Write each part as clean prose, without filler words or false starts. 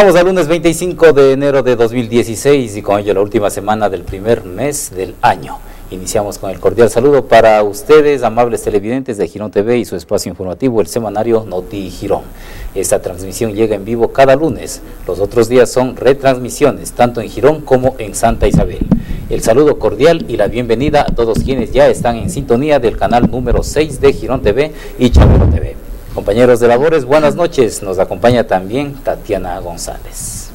Estamos al lunes 25 de enero de 2016 y con ello la última semana del primer mes del año. Iniciamos con el cordial saludo para ustedes, amables televidentes de Girón TV y su espacio informativo, el semanario Noti Girón. Esta transmisión llega en vivo cada lunes. Los otros días son retransmisiones, tanto en Girón como en Santa Isabel. El saludo cordial y la bienvenida a todos quienes ya están en sintonía del canal número 6 de Girón TV y Chavero TV. Compañeros de labores, buenas noches. Nos acompaña también Tatiana González.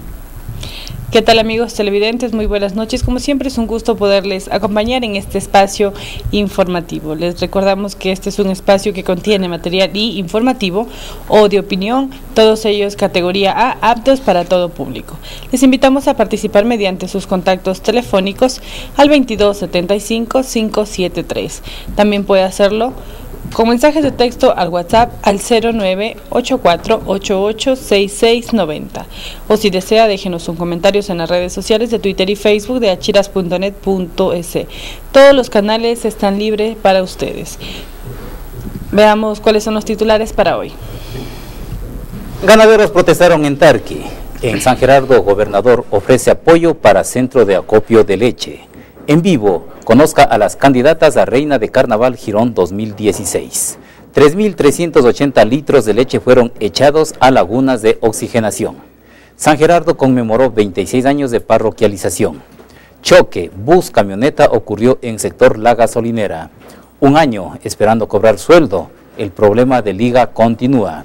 ¿Qué tal, amigos televidentes? Muy buenas noches. Como siempre es un gusto poderles acompañar en este espacio informativo. Les recordamos que este es un espacio que contiene material y informativo o de opinión, todos ellos categoría A, aptos para todo público. Les invitamos a participar mediante sus contactos telefónicos al 2275-573. También puede hacerlo con mensajes de texto al WhatsApp al 0984886690. O si desea, déjenos un comentario en las redes sociales de Twitter y Facebook de Achiras.net.ec. Todos los canales están libres para ustedes. Veamos cuáles son los titulares para hoy. Ganaderos protestaron en Tarqui. En San Gerardo, gobernador ofrece apoyo para centro de acopio de leche. En vivo, conozca a las candidatas a Reina de Carnaval Girón 2016. 3.380 litros de leche fueron echados a lagunas de oxigenación. San Gerardo conmemoró 26 años de parroquialización. Choque, bus, camioneta ocurrió en sector La Gasolinera. Un año esperando cobrar sueldo, el problema de Liga continúa.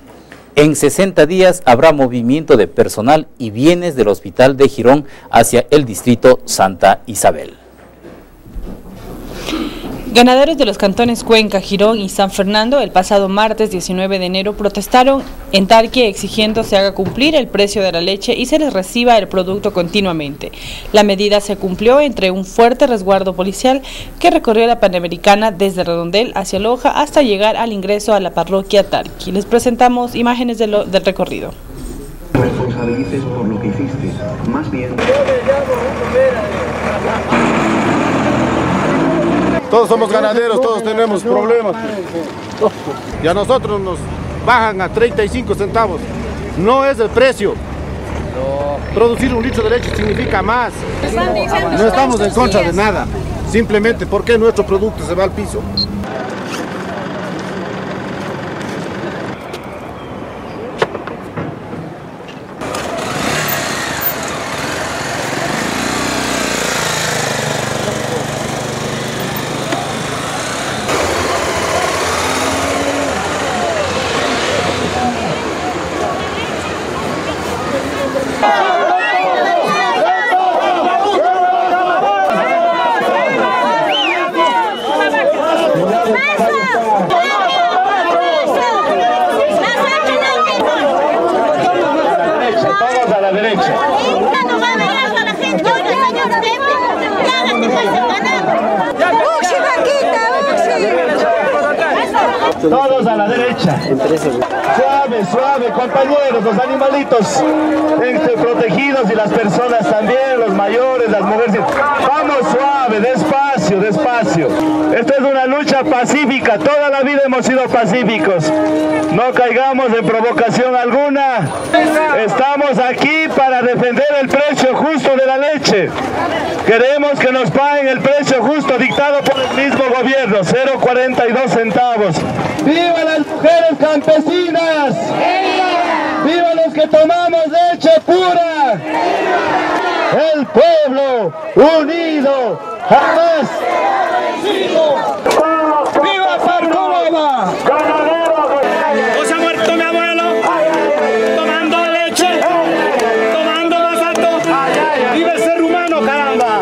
En 60 días habrá movimiento de personal y bienes del Hospital de Girón hacia el distrito Santa Isabel. Ganaderos de los cantones Cuenca, Girón y San Fernando el pasado martes 19 de enero protestaron en Tarqui exigiendo se haga cumplir el precio de la leche y se les reciba el producto continuamente. La medida se cumplió entre un fuerte resguardo policial que recorrió la Panamericana desde Redondel hacia Loja hasta llegar al ingreso a la parroquia Tarqui. Les presentamos imágenes del recorrido. No responsabilices por lo que hiciste, más bien... Todos somos ganaderos, todos tenemos problemas. Y a nosotros nos bajan a 35 centavos. No es el precio. Producir un litro de leche significa más. No estamos en contra de nada. Simplemente porque nuestro producto se va al piso. Todos a la derecha. Suave, suave, compañeros, los animalitos protegidos y las personas también, los mayores, las mujeres. Vamos suave, despacio, despacio. Esta es una lucha pacífica, toda la vida hemos sido pacíficos. No caigamos en provocación alguna. Estamos aquí para defender el precio justo de la leche. Queremos que nos paguen el precio justo dictado por el mismo gobierno, 0.42 centavos. ¡Viva las mujeres campesinas! ¡Viva! ¡Viva los que tomamos leche pura! ¡Viva! El pueblo unido jamás será vencido. ¡Viva Parcóloga! ¡No se ha muerto mi abuelo! ¡Tomando leche! ¡Tomando los altos! ¡Viva el ser humano, caramba!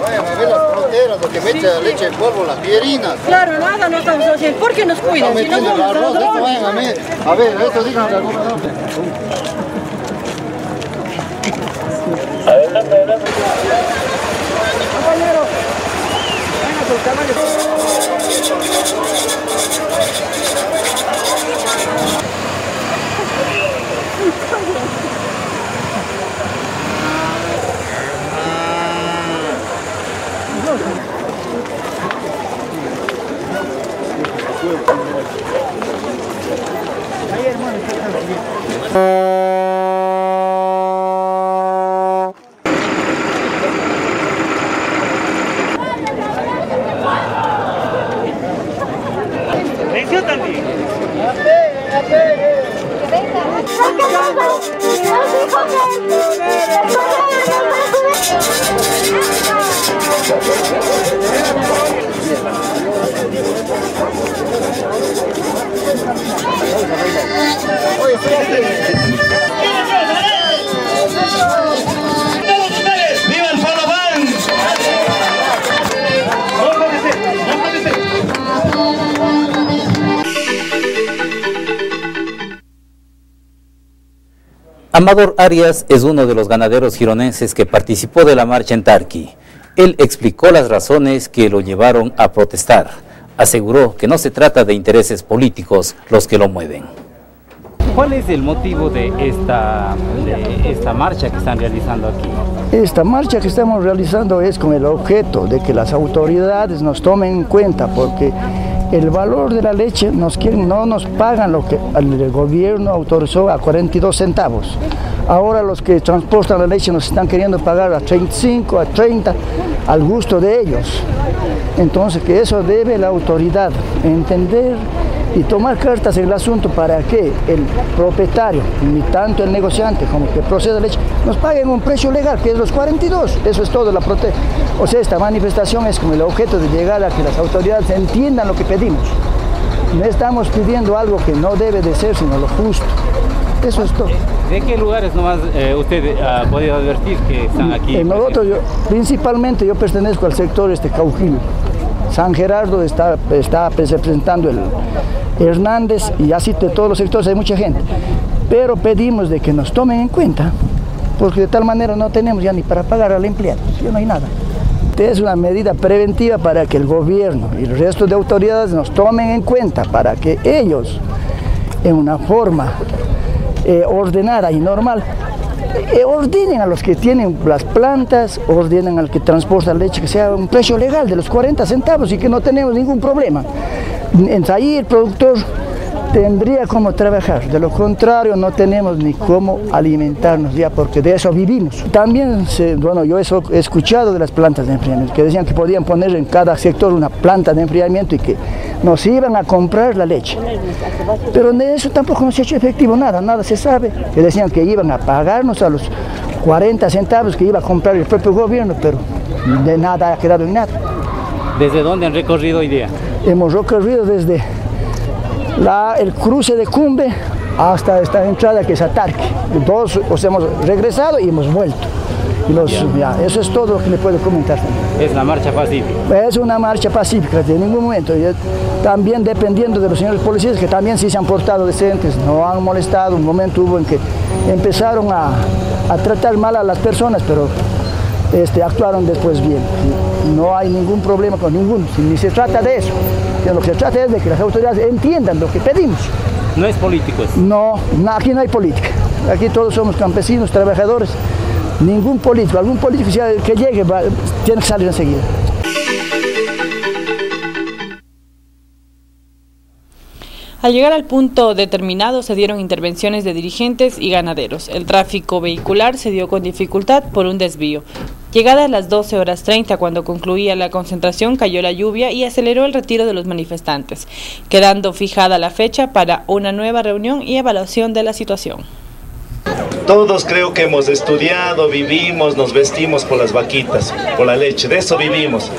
Vayan a ver las fronteras, lo que me echa la leche en polvo, las piedrinas. Claro, nada, no estamos haciendo, porque nos cuidan. Si no, no, arroz, esto vayan a ver, esto digan al gobernador. Adelante, adelante. Compañeros, vengan sus caballos. Amador Arias es uno de los ganaderos gironenses que participó de la marcha en Tarqui. Él explicó las razones que lo llevaron a protestar. Aseguró que no se trata de intereses políticos los que lo mueven. ¿Cuál es el motivo de esta marcha que están realizando aquí? Esta marcha que estamos realizando es con el objeto de que las autoridades nos tomen en cuenta, porque el valor de la leche no nos pagan lo que el gobierno autorizó a 42 centavos. Ahora los que transportan la leche nos están queriendo pagar a 35, a 30, al gusto de ellos. Entonces que eso debe la autoridad entender y tomar cartas en el asunto para que el propietario, ni tanto el negociante como el que procede la leche, nos paguen un precio legal, que es los 42. Eso es todo, la protesta. O sea, esta manifestación es con el objeto de llegar a que las autoridades entiendan lo que pedimos. No estamos pidiendo algo que no debe de ser, sino lo justo. Eso es todo. ¿De qué lugares nomás usted ha podido advertir que están aquí? En nosotros, principalmente yo pertenezco al sector Cauquil. San Gerardo está representando el Hernández y así de todos los sectores hay mucha gente. Pero pedimos de que nos tomen en cuenta, porque de tal manera no tenemos ya ni para pagar al empleado, ya no hay nada. Es una medida preventiva para que el gobierno y el resto de autoridades nos tomen en cuenta, para que ellos, en una forma ordenada y normal, ordenen a los que tienen las plantas, ordenen al que transporta leche, que sea un precio legal de los 40 centavos y que no tenemos ningún problema. Ahí el productor tendría cómo trabajar, de lo contrario no tenemos ni cómo alimentarnos ya, porque de eso vivimos. También, yo eso he escuchado de las plantas de enfriamiento, que decían que podían poner en cada sector una planta de enfriamiento y que nos iban a comprar la leche. Pero de eso tampoco nos ha hecho efectivo nada se sabe. Que decían que iban a pagarnos a los 40 centavos que iba a comprar el propio gobierno, pero de nada ha quedado en nada. ¿Desde dónde han recorrido hoy día? Hemos recorrido desde el cruce de Cumbe hasta esta entrada que es Atarque. Todos hemos regresado y hemos vuelto. Eso es todo lo que le puedo comentar. ¿Es una marcha pacífica? Es una marcha pacífica, en ningún momento. También dependiendo de los señores policías, que también sí se han portado decentes, no han molestado. Un momento hubo en que empezaron a tratar mal a las personas, pero actuaron después bien. No hay ningún problema con ninguno, ni se trata de eso. Lo que se trata es de que las autoridades entiendan lo que pedimos. ¿No es político? No, aquí no hay política. Aquí todos somos campesinos, trabajadores. Ningún político, algún político que llegue tiene que salir enseguida. Al llegar al punto determinado se dieron intervenciones de dirigentes y ganaderos. El tráfico vehicular se dio con dificultad por un desvío. Llegada a las 12:30, cuando concluía la concentración, cayó la lluvia y aceleró el retiro de los manifestantes, quedando fijada la fecha para una nueva reunión y evaluación de la situación. Todos creo que hemos estudiado, vivimos, nos vestimos por las vaquitas, por la leche, de eso vivimos.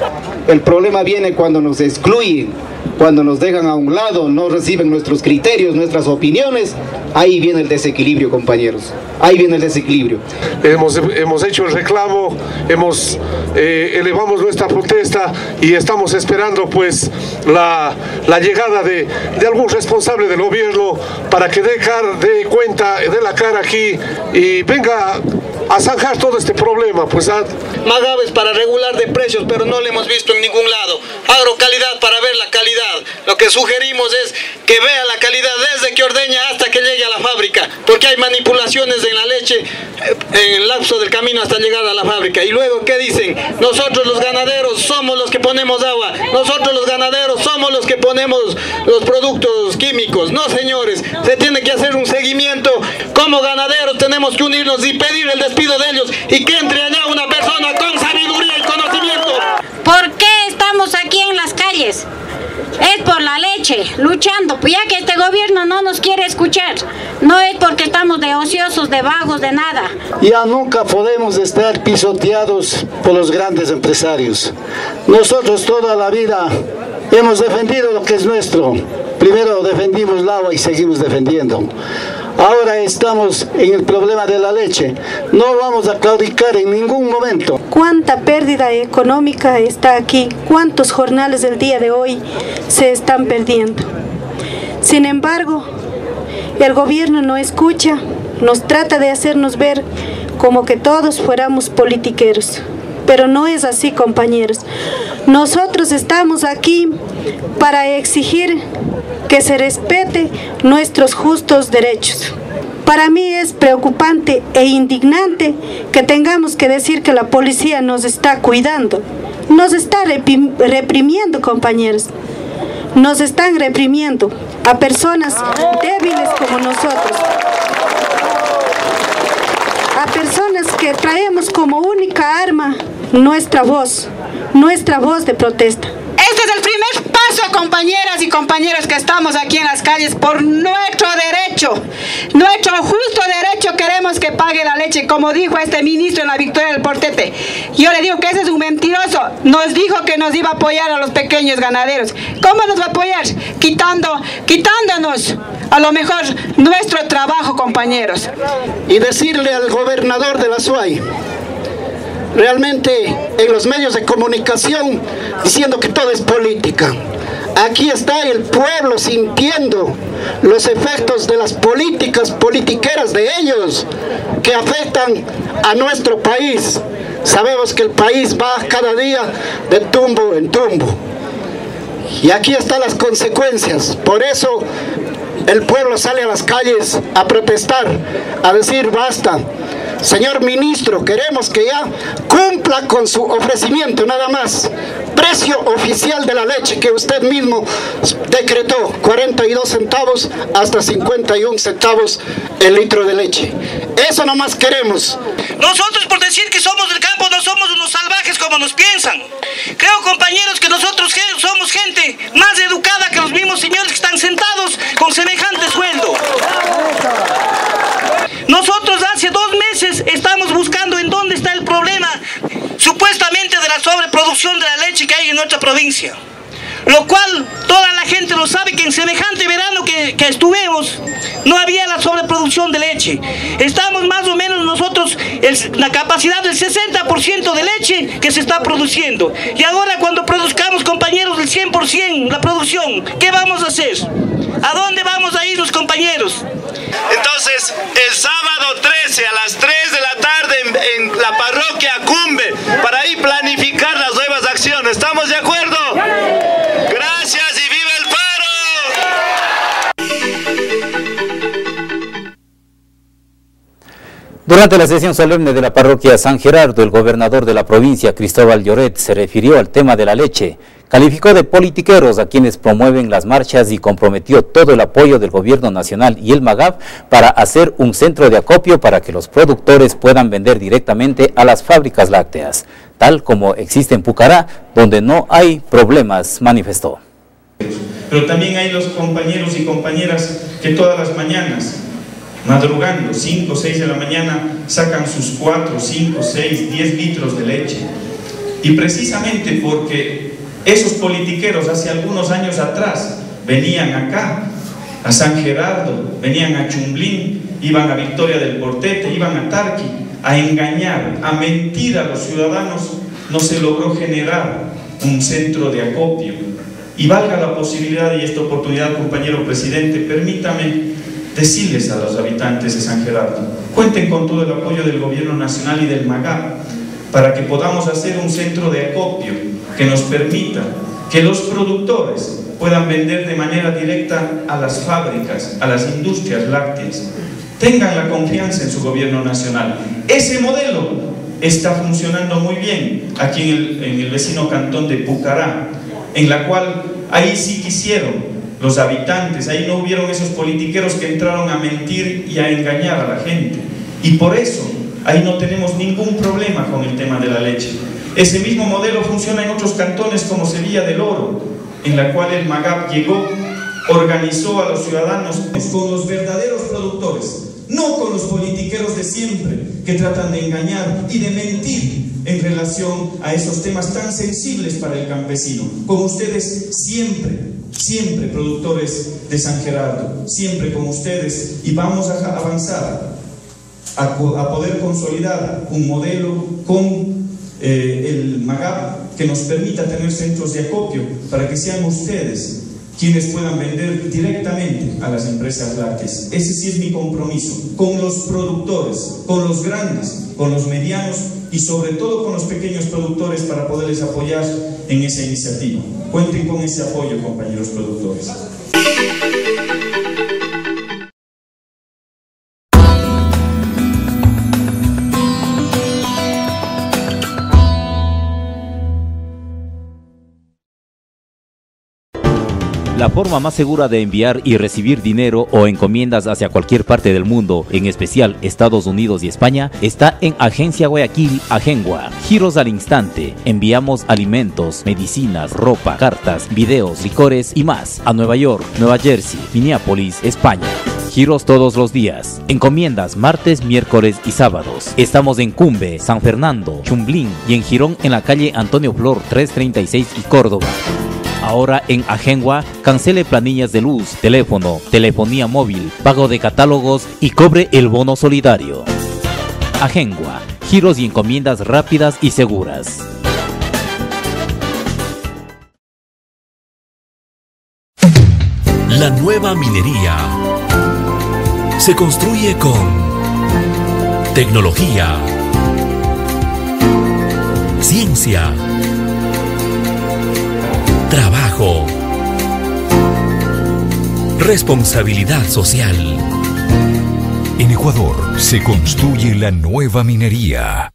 El problema viene cuando nos excluyen, cuando nos dejan a un lado, no reciben nuestros criterios, nuestras opiniones. Ahí viene el desequilibrio, compañeros, ahí viene el desequilibrio. Hemos hecho el reclamo, elevamos nuestra protesta y estamos esperando pues la llegada de algún responsable del gobierno para que dé cuenta, dé la cara aquí y venga a zanjar todo este problema. MAGAP es para regular de precios, pero no lo hemos visto en ningún lado. Agrocalidad para ver la calidad. Lo que sugerimos es que vea la calidad desde que ordeña hasta que llegue a la fábrica, porque hay manipulaciones en la leche en el lapso del camino hasta llegar a la fábrica. Y luego, ¿qué dicen? Nosotros los ganaderos somos los que ponemos agua, nosotros los ganaderos somos los que ponemos los productos químicos. No, señores, se tiene que hacer un seguimiento como ganaderos tenemos que unirnos y pedir el despido de ellos y que entre allá una persona con sabiduría y conocimiento. ¿Por qué estamos aquí en las calles? Es por la leche, luchando, pues ya que este gobierno no nos quiere escuchar. No es porque estamos de ociosos, de vagos, de nada. Ya nunca podemos estar pisoteados por los grandes empresarios. Nosotros toda la vida hemos defendido lo que es nuestro. Primero defendimos el agua y seguimos defendiendo. Ahora estamos en el problema de la leche. No vamos a claudicar en ningún momento. ¿Cuánta pérdida económica está aquí? ¿Cuántos jornales del día de hoy se están perdiendo? Sin embargo, el gobierno no escucha, nos trata de hacernos ver como que todos fuéramos politiqueros. Pero no es así, compañeros. Nosotros estamos aquí para exigir que se respete nuestros justos derechos. Para mí es preocupante e indignante que tengamos que decir que la policía nos está cuidando. Nos está reprimiendo, compañeros. Nos están reprimiendo a personas débiles como nosotros. A personas que traemos como única arma nuestra voz de protesta. Este es el primer paso, compañeras y compañeros, que estamos aquí en las calles por nuestro derecho, nuestro justo derecho. Queremos que pague la leche, como dijo este ministro en la victoria del Portete. Yo le digo que ese es un mentiroso. Nos dijo que nos iba a apoyar a los pequeños ganaderos. ¿Cómo nos va a apoyar? Quitándonos a lo mejor nuestro trabajo, compañeros. Y decirle al gobernador de la Azuay, realmente en los medios de comunicación, diciendo que todo es política. Aquí está el pueblo sintiendo los efectos de las políticas politiqueras de ellos que afectan a nuestro país. Sabemos que el país va cada día de tumbo en tumbo. Y aquí están las consecuencias. Por eso el pueblo sale a las calles a protestar, a decir basta. Señor ministro, queremos que ya cumpla con su ofrecimiento, nada más. Precio oficial de la leche que usted mismo decretó, 42 centavos hasta 51 centavos el litro de leche. Eso nomás queremos. Nosotros, por decir que somos del campo, no somos unos salvajes como nos piensan. Creo, compañeros, que nosotros somos gente más educada que los mismos señores que están sentados con semejante sueldo. Nosotros hace 2 meses estamos buscando en dónde está el problema, supuestamente de la sobreproducción de la leche que hay en nuestra provincia. Lo cual toda la gente lo sabe, que en semejante verano que estuvimos, no había la sobreproducción de leche. Estamos más o menos nosotros la capacidad del 60% de leche que se está produciendo. Y ahora cuando produzcamos, compañeros, el 100% la producción, ¿qué vamos a hacer? ¿A dónde vamos a ir los compañeros? Entonces, el sábado 13 a las 3 de la tarde en la parroquia Cumbe, para ahí planificar las nuevas acciones. ¿Estamos de acuerdo? Gracias y viva el paro. Durante la sesión solemne de la parroquia San Gerardo, el gobernador de la provincia, Cristóbal Lloret, se refirió al tema de la leche, calificó de politiqueros a quienes promueven las marchas y comprometió todo el apoyo del gobierno nacional y el MAGAP para hacer un centro de acopio para que los productores puedan vender directamente a las fábricas lácteas, tal como existe en Pucará, donde no hay problemas, manifestó. Pero también hay los compañeros y compañeras que todas las mañanas, madrugando, 5 o 6 de la mañana, sacan sus 4, 5, 6, 10 litros de leche. Y precisamente porque esos politiqueros hace algunos años atrás venían acá, a San Gerardo, venían a Chumblín, iban a Victoria del Portete, iban a Tarqui, a engañar, a mentir a los ciudadanos. No se logró generar un centro de acopio. Y valga la posibilidad y esta oportunidad, compañero presidente, permítame decirles a los habitantes de San Gerardo, cuenten con todo el apoyo del gobierno nacional y del MAGAP para que podamos hacer un centro de acopio que nos permita que los productores puedan vender de manera directa a las fábricas, a las industrias lácteas. Tengan la confianza en su gobierno nacional. Ese modelo está funcionando muy bien aquí en el vecino cantón de Pucará, en la cual ahí sí quisieron los habitantes. Ahí no hubieron esos politiqueros que entraron a mentir y a engañar a la gente. Y por eso, ahí no tenemos ningún problema con el tema de la leche. Ese mismo modelo funciona en otros cantones como Sevilla del Oro, en la cual el MAGAP llegó, organizó a los ciudadanos con los verdaderos productores, no con los politiqueros de siempre que tratan de engañar y de mentir en relación a esos temas tan sensibles para el campesino. Con ustedes siempre, siempre, productores de San Gerardo, siempre con ustedes, y vamos a avanzar a poder consolidar un modelo con el MAGAP que nos permita tener centros de acopio para que sean ustedes quienes puedan vender directamente a las empresas lácteas. Ese sí es mi compromiso, con los productores, con los grandes, con los medianos y sobre todo con los pequeños productores, para poderles apoyar en esa iniciativa. Cuenten con ese apoyo, compañeros productores. La forma más segura de enviar y recibir dinero o encomiendas hacia cualquier parte del mundo, en especial Estados Unidos y España, está en Agencia Guayaquil, Agengua. Giros al instante. Enviamos alimentos, medicinas, ropa, cartas, videos, licores y más a Nueva York, Nueva Jersey, Minneapolis, España. Giros todos los días. Encomiendas martes, miércoles y sábados. Estamos en Cumbe, San Fernando, Chumblín y en Girón, en la calle Antonio Flor 336 y Córdoba. Ahora en Agengua, cancele planillas de luz, teléfono, telefonía móvil, pago de catálogos y cobre el bono solidario. Agengua, giros y encomiendas rápidas y seguras. La nueva minería se construye con tecnología, ciencia, trabajo, responsabilidad social. En Ecuador se construye la nueva minería.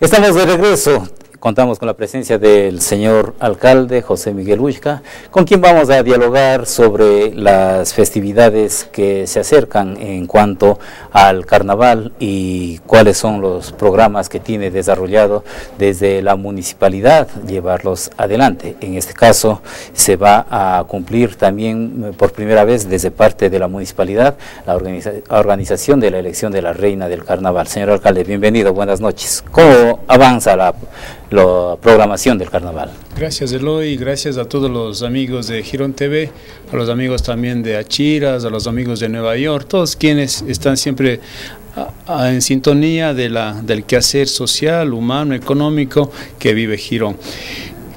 Estamos de regreso, contamos con la presencia del señor alcalde José Miguel Uzhca, con quien vamos a dialogar sobre las festividades que se acercan en cuanto al carnaval y cuáles son los programas que tiene desarrollado desde la municipalidad llevarlos adelante. En este caso se va a cumplir también por primera vez desde parte de la municipalidad la organización de la elección de la reina del carnaval. Señor alcalde, bienvenido, buenas noches. ¿Cómo avanza la programación del carnaval? Gracias Eloy, gracias a todos los amigos de Girón TV, a los amigos también de Achiras, a los amigos de Nueva York, todos quienes están siempre en sintonía de del quehacer social, humano, económico que vive Girón.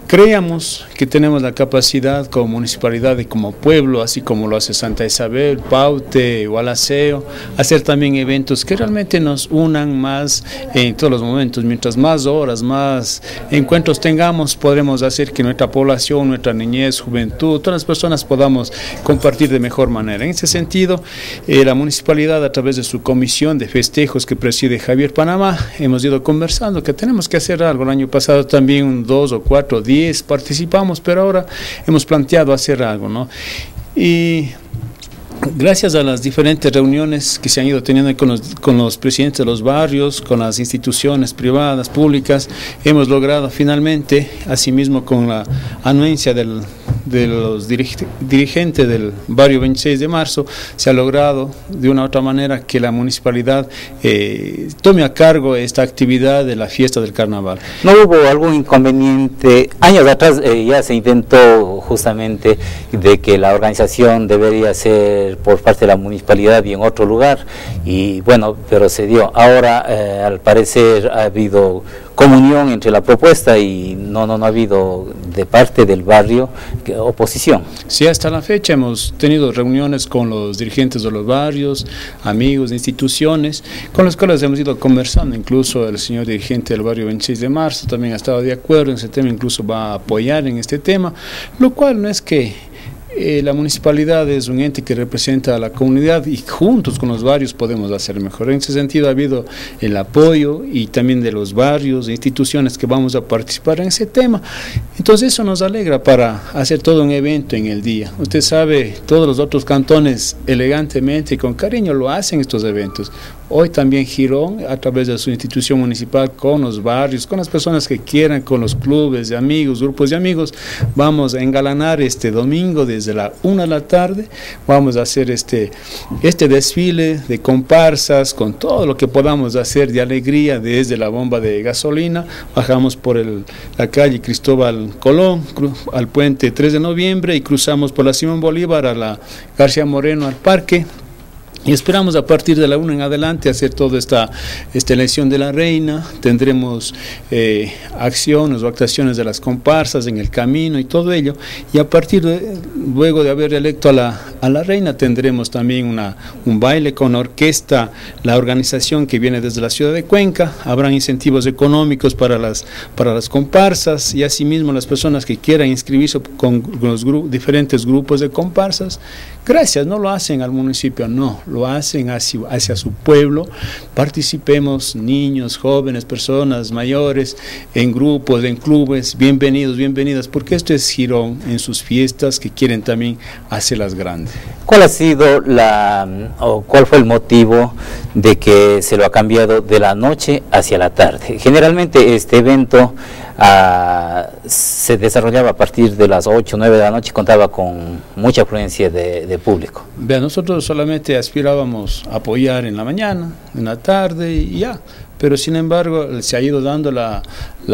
Creamos que tenemos la capacidad como municipalidad y como pueblo, así como lo hace Santa Isabel, Paute, Gualaceo, hacer también eventos que realmente nos unan más en todos los momentos. Mientras más horas, más encuentros tengamos, podremos hacer que nuestra población, nuestra niñez, juventud, todas las personas podamos compartir de mejor manera. En ese sentido, la municipalidad, a través de su comisión de festejos que preside Javier Panamá, hemos ido conversando que tenemos que hacer algo. El año pasado también un 2 o 4 días participamos, pero ahora hemos planteado hacer algo, ¿no? Y gracias a las diferentes reuniones que se han ido teniendo con los presidentes de los barrios, con las instituciones privadas, públicas, hemos logrado finalmente, asimismo con la anuencia del de los dirigentes del barrio 26 de marzo, se ha logrado de una u otra manera que la municipalidad tome a cargo esta actividad de la fiesta del carnaval. ¿No hubo algún inconveniente? Años atrás ya se intentó justamente de que la organización debería ser por parte de la municipalidad y en otro lugar, y bueno, pero se dio. Ahora al parecer ha habido comunión entre la propuesta y no ha habido de parte del barrio oposición. Sí, hasta la fecha hemos tenido reuniones con los dirigentes de los barrios, amigos, instituciones, con los cuales hemos ido conversando. Incluso el señor dirigente del barrio 26 de marzo también ha estado de acuerdo en ese tema, incluso va a apoyar en este tema, lo cual no es que... la municipalidad es un ente que representa a la comunidad y juntos con los barrios podemos hacer mejor. En ese sentido ha habido el apoyo y también de los barrios e instituciones que vamos a participar en ese tema. Entonces eso nos alegra para hacer todo un evento en el día. Usted sabe, todos los otros cantones elegantemente y con cariño lo hacen estos eventos. Hoy también Girón, a través de su institución municipal, con los barrios, con las personas que quieran, con los clubes de amigos, grupos de amigos, vamos a engalanar este domingo desde la 1 de la tarde, vamos a hacer este desfile de comparsas, con todo lo que podamos hacer de alegría, desde la bomba de gasolina, bajamos por la calle Cristóbal Colón, al puente 3 de noviembre y cruzamos por la Simón Bolívar a la García Moreno, al parque. Y esperamos a partir de la 1 en adelante hacer toda esta elección de la reina. Tendremos acciones o actuaciones de las comparsas en el camino y todo ello. Y a partir de, luego de haber electo a la reina, tendremos también un baile con orquesta, la organización que viene desde la ciudad de Cuenca. Habrán incentivos económicos para las comparsas y asimismo las personas que quieran inscribirse con los diferentes grupos de comparsas. Gracias, no lo hacen al municipio, no. Lo hacen hacia su pueblo. Participemos niños, jóvenes, personas mayores, en grupos, en clubes, bienvenidos, bienvenidas, porque esto es Girón en sus fiestas que quieren también hacerlas grandes. ¿Cuál ha sido cuál fue el motivo de que se lo ha cambiado de la noche hacia la tarde? Generalmente este evento se desarrollaba a partir de las 8 o 9 de la noche, contaba con mucha afluencia de público. Vean, nosotros solamente aspirábamos a apoyar en la mañana, en la tarde y ya, pero sin embargo se ha ido dando la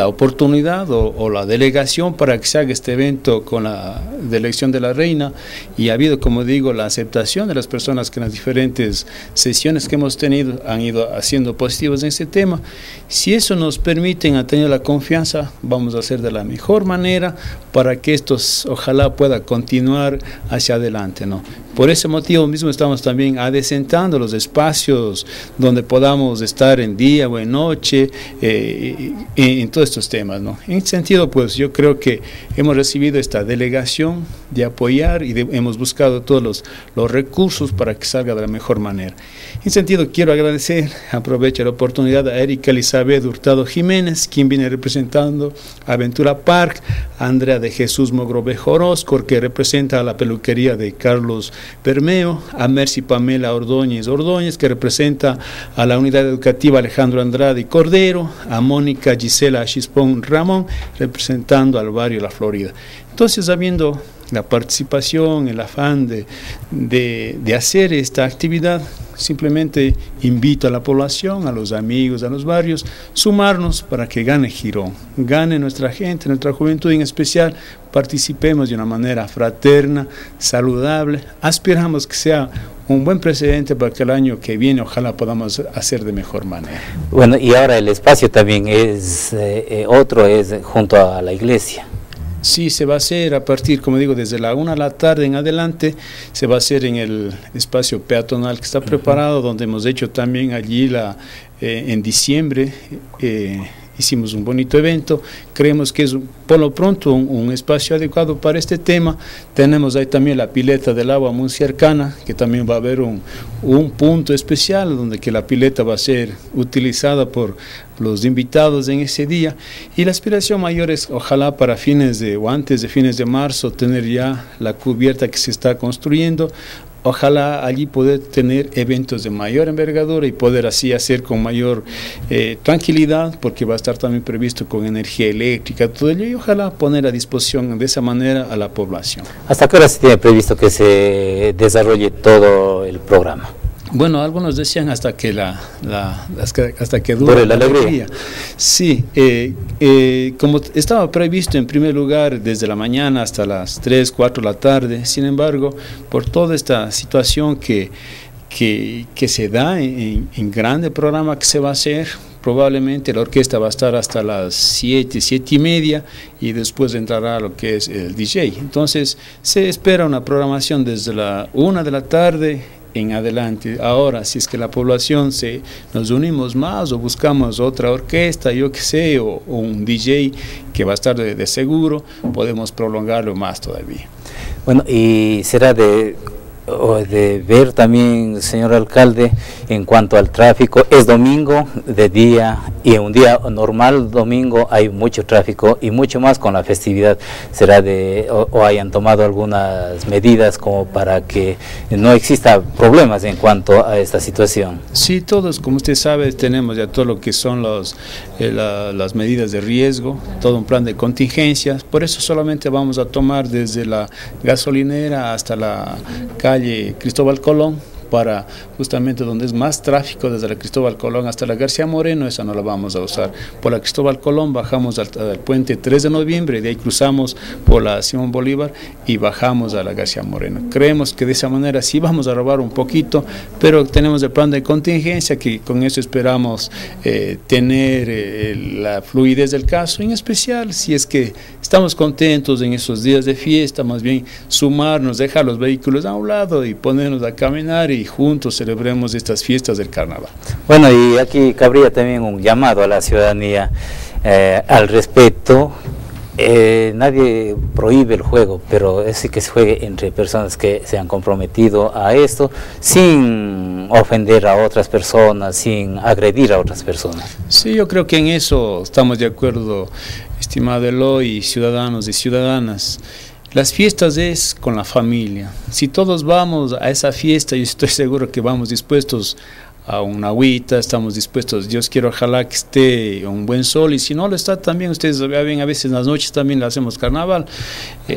oportunidad o la delegación para que se haga este evento con la elección de la reina, y ha habido, como digo, la aceptación de las personas que en las diferentes sesiones que hemos tenido han ido haciendo positivas en este tema. Si eso nos permiten a tener la confianza, vamos a hacer de la mejor manera para que esto ojalá pueda continuar hacia adelante, ¿no? Por ese motivo mismo estamos también adecentando los espacios donde podamos estar en día o en noche, en todos estos temas, ¿no? En ese sentido, pues yo creo que hemos recibido esta delegación de apoyar y hemos buscado todos los recursos para que salga de la mejor manera. En ese sentido, quiero agradecer, aprovecho la oportunidad, a Erika Elizabeth Hurtado Jiménez, quien viene representando a Ventura Park, a Andrea de Jesús Mogrovejo Orozco, que representa a la peluquería de Carlos Bermeo, a Mercy Pamela Ordóñez Ordóñez, que representa a la unidad educativa Alejandro Andrade y Cordero, a Mónica Gisela Chispón Ramón, representando al barrio La Florida. Entonces, habiendo la participación, el afán de hacer esta actividad, simplemente invito a la población, a los amigos, a los barrios, sumarnos para que gane Girón, gane nuestra gente, nuestra juventud en especial. Participemos de una manera fraterna, saludable. Aspiramos que sea un buen precedente para que el año que viene ojalá podamos hacer de mejor manera. Bueno, y ahora el espacio también es junto a la iglesia. Sí, se va a hacer a partir, como digo, desde la 1 de la tarde en adelante, se va a hacer en el espacio peatonal que está preparado, donde hemos hecho también allí en diciembre, hicimos un bonito evento. Creemos que es por lo pronto un espacio adecuado para este tema. Tenemos ahí también la pileta del agua muy cercana, que también va a haber un punto especial donde que la pileta va a ser utilizada por los invitados en ese día, y la aspiración mayor es ojalá para fines de o antes de fines de marzo tener ya la cubierta que se está construyendo. Ojalá allí poder tener eventos de mayor envergadura y poder así hacer con mayor tranquilidad, porque va a estar también previsto con energía eléctrica, todo ello, y ojalá poner a disposición de esa manera a la población. ¿Hasta qué hora se tiene previsto que se desarrolle todo el programa? Bueno, algunos decían hasta que dure la alegría. Sí, como estaba previsto en primer lugar desde la mañana hasta las 3, 4 de la tarde, sin embargo, por toda esta situación que se da en grande programa que se va a hacer, probablemente la orquesta va a estar hasta las 7, 7 y media y después entrará lo que es el DJ. Entonces, se espera una programación desde la 1 de la tarde en adelante. Ahora, si es que la población nos unimos más o buscamos otra orquesta, yo que sé, o un DJ que va a estar de seguro, podemos prolongarlo más todavía. Bueno, y será de ver también, señor alcalde, en cuanto al tráfico. Es domingo de día, y en un día normal domingo hay mucho tráfico, y mucho más con la festividad. Será o hayan tomado algunas medidas como para que no exista problemas en cuanto a esta situación. Sí, todos, como usted sabe, tenemos ya todo lo que son las medidas de riesgo, todo un plan de contingencias. Por eso solamente vamos a tomar desde la gasolinera hasta la calle Cristóbal Colón, para justamente donde es más tráfico, desde la Cristóbal Colón hasta la García Moreno, esa no la vamos a usar. Por la Cristóbal Colón bajamos al puente 3 de noviembre, de ahí cruzamos por la Simón Bolívar y bajamos a la García Moreno. Creemos que de esa manera sí vamos a robar un poquito, pero tenemos el plan de contingencia, que con eso esperamos tener la fluidez del caso, en especial si es que estamos contentos en esos días de fiesta, más bien sumarnos, dejar los vehículos a un lado y ponernos a caminar y juntos celebremos estas fiestas del carnaval. Bueno, y aquí cabría también un llamado a la ciudadanía al respeto. Nadie prohíbe el juego, pero es que se juegue entre personas que se han comprometido a esto, sin ofender a otras personas, sin agredir a otras personas. Sí, yo creo que en eso estamos de acuerdo, estimado Eloy, ciudadanos y ciudadanas. Las fiestas es con la familia. Si todos vamos a esa fiesta, yo estoy seguro que vamos dispuestos a una agüita, estamos dispuestos, Dios quiero, ojalá que esté un buen sol, y si no lo está también, ustedes ven, a veces en las noches también le hacemos carnaval,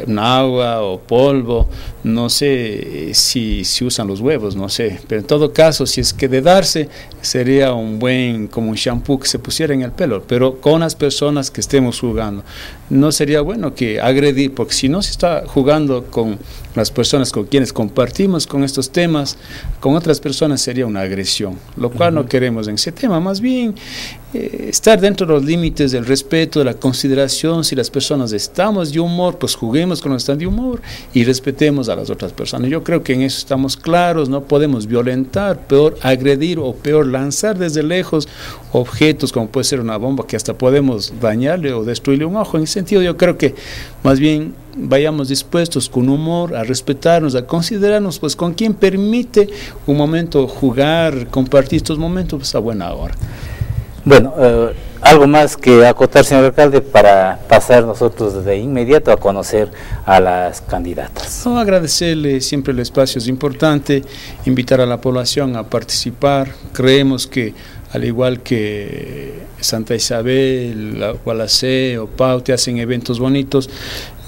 una agua o polvo, no sé si usan los huevos, no sé, pero en todo caso, si es que de darse, sería como un shampoo que se pusiera en el pelo, pero con las personas que estemos jugando. No sería bueno que agredir, porque si no se está jugando con las personas con quienes compartimos con estos temas, con otras personas sería una agresión, lo cual no queremos en ese tema. Más bien estar dentro de los límites del respeto, de la consideración. Si las personas estamos de humor, pues juguemos cuando están de humor y respetemos a las otras personas. Yo creo que en eso estamos claros, no podemos violentar, peor agredir o peor lanzar desde lejos objetos como puede ser una bomba, que hasta podemos dañarle o destruirle un ojo. En ese sentido yo creo que más bien vayamos dispuestos con humor a respetarnos, a considerarnos, pues con quien permite un momento jugar, compartir estos momentos, pues a buena hora. Bueno, algo más que acotar, señor alcalde, para pasar nosotros de inmediato a conocer a las candidatas. No, agradecerle, siempre el espacio es importante, invitar a la población a participar. Creemos que al igual que Santa Isabel, Gualacé o Paute hacen eventos bonitos,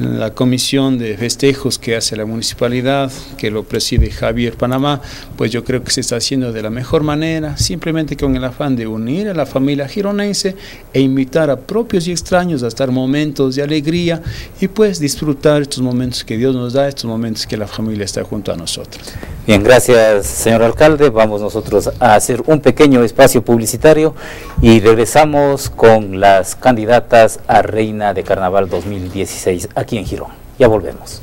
la comisión de festejos que hace la municipalidad, que lo preside Javier Panamá, pues yo creo que se está haciendo de la mejor manera, simplemente con el afán de unir a la familia gironense e invitar a propios y extraños a estar momentos de alegría y pues disfrutar estos momentos que Dios nos da, estos momentos que la familia está junto a nosotros. Bien, gracias, señor alcalde. Vamos nosotros a hacer un pequeño espacio publicitario y regresamos con las candidatas a Reina de Carnaval 2016 aquí en Girón. Ya volvemos.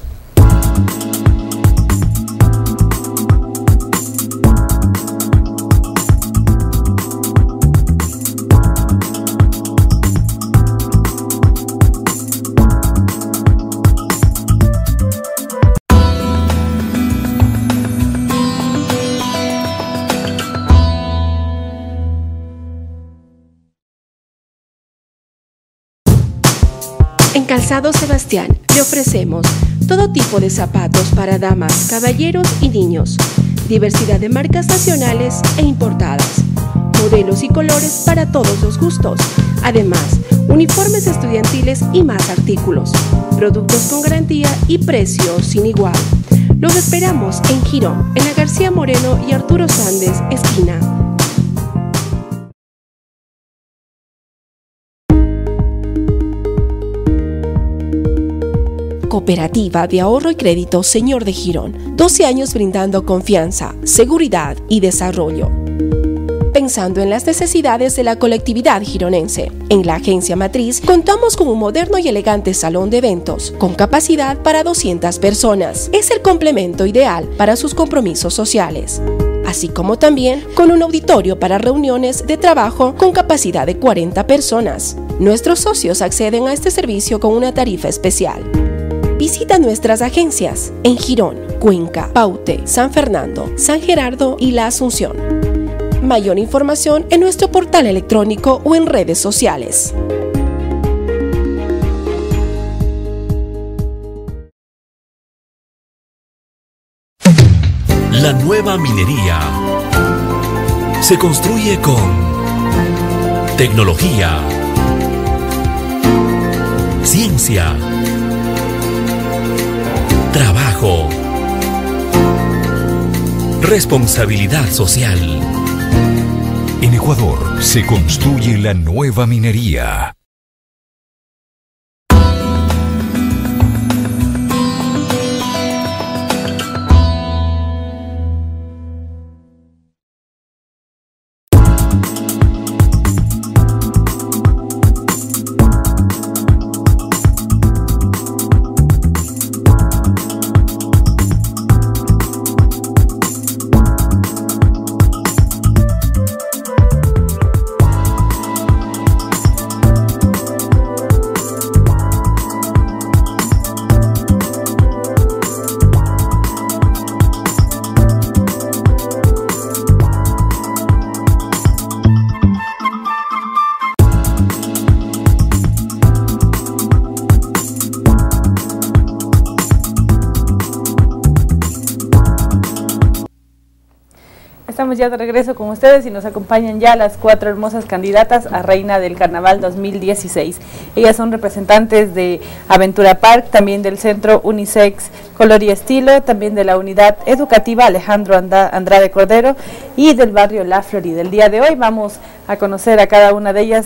En Calzado Sebastián le ofrecemos todo tipo de zapatos para damas, caballeros y niños, diversidad de marcas nacionales e importadas, modelos y colores para todos los gustos, además uniformes estudiantiles y más artículos, productos con garantía y precios sin igual. Los esperamos en Girón, en la García Moreno y Arturo Sández, esquina. Cooperativa de Ahorro y Crédito Señor de Girón, 12 años brindando confianza, seguridad y desarrollo. Pensando en las necesidades de la colectividad gironense, en la agencia matriz contamos con un moderno y elegante salón de eventos, con capacidad para 200 personas. Es el complemento ideal para sus compromisos sociales, así como también con un auditorio para reuniones de trabajo con capacidad de 40 personas. Nuestros socios acceden a este servicio con una tarifa especial. Visita nuestras agencias en Girón, Cuenca, Paute, San Fernando, San Gerardo y La Asunción. Mayor información en nuestro portal electrónico o en redes sociales. La nueva minería se construye con tecnología, ciencia, trabajo, responsabilidad social. En Ecuador se construye la nueva minería. Ya de regreso con ustedes y nos acompañan ya las cuatro hermosas candidatas a Reina del Carnaval 2016. Ellas son representantes de Ventura Park, también del Centro Unisex Color y Estilo, también de la Unidad Educativa Alejandro Andrade Cordero y del barrio La Florida. El día de hoy vamos a conocer a cada una de ellas,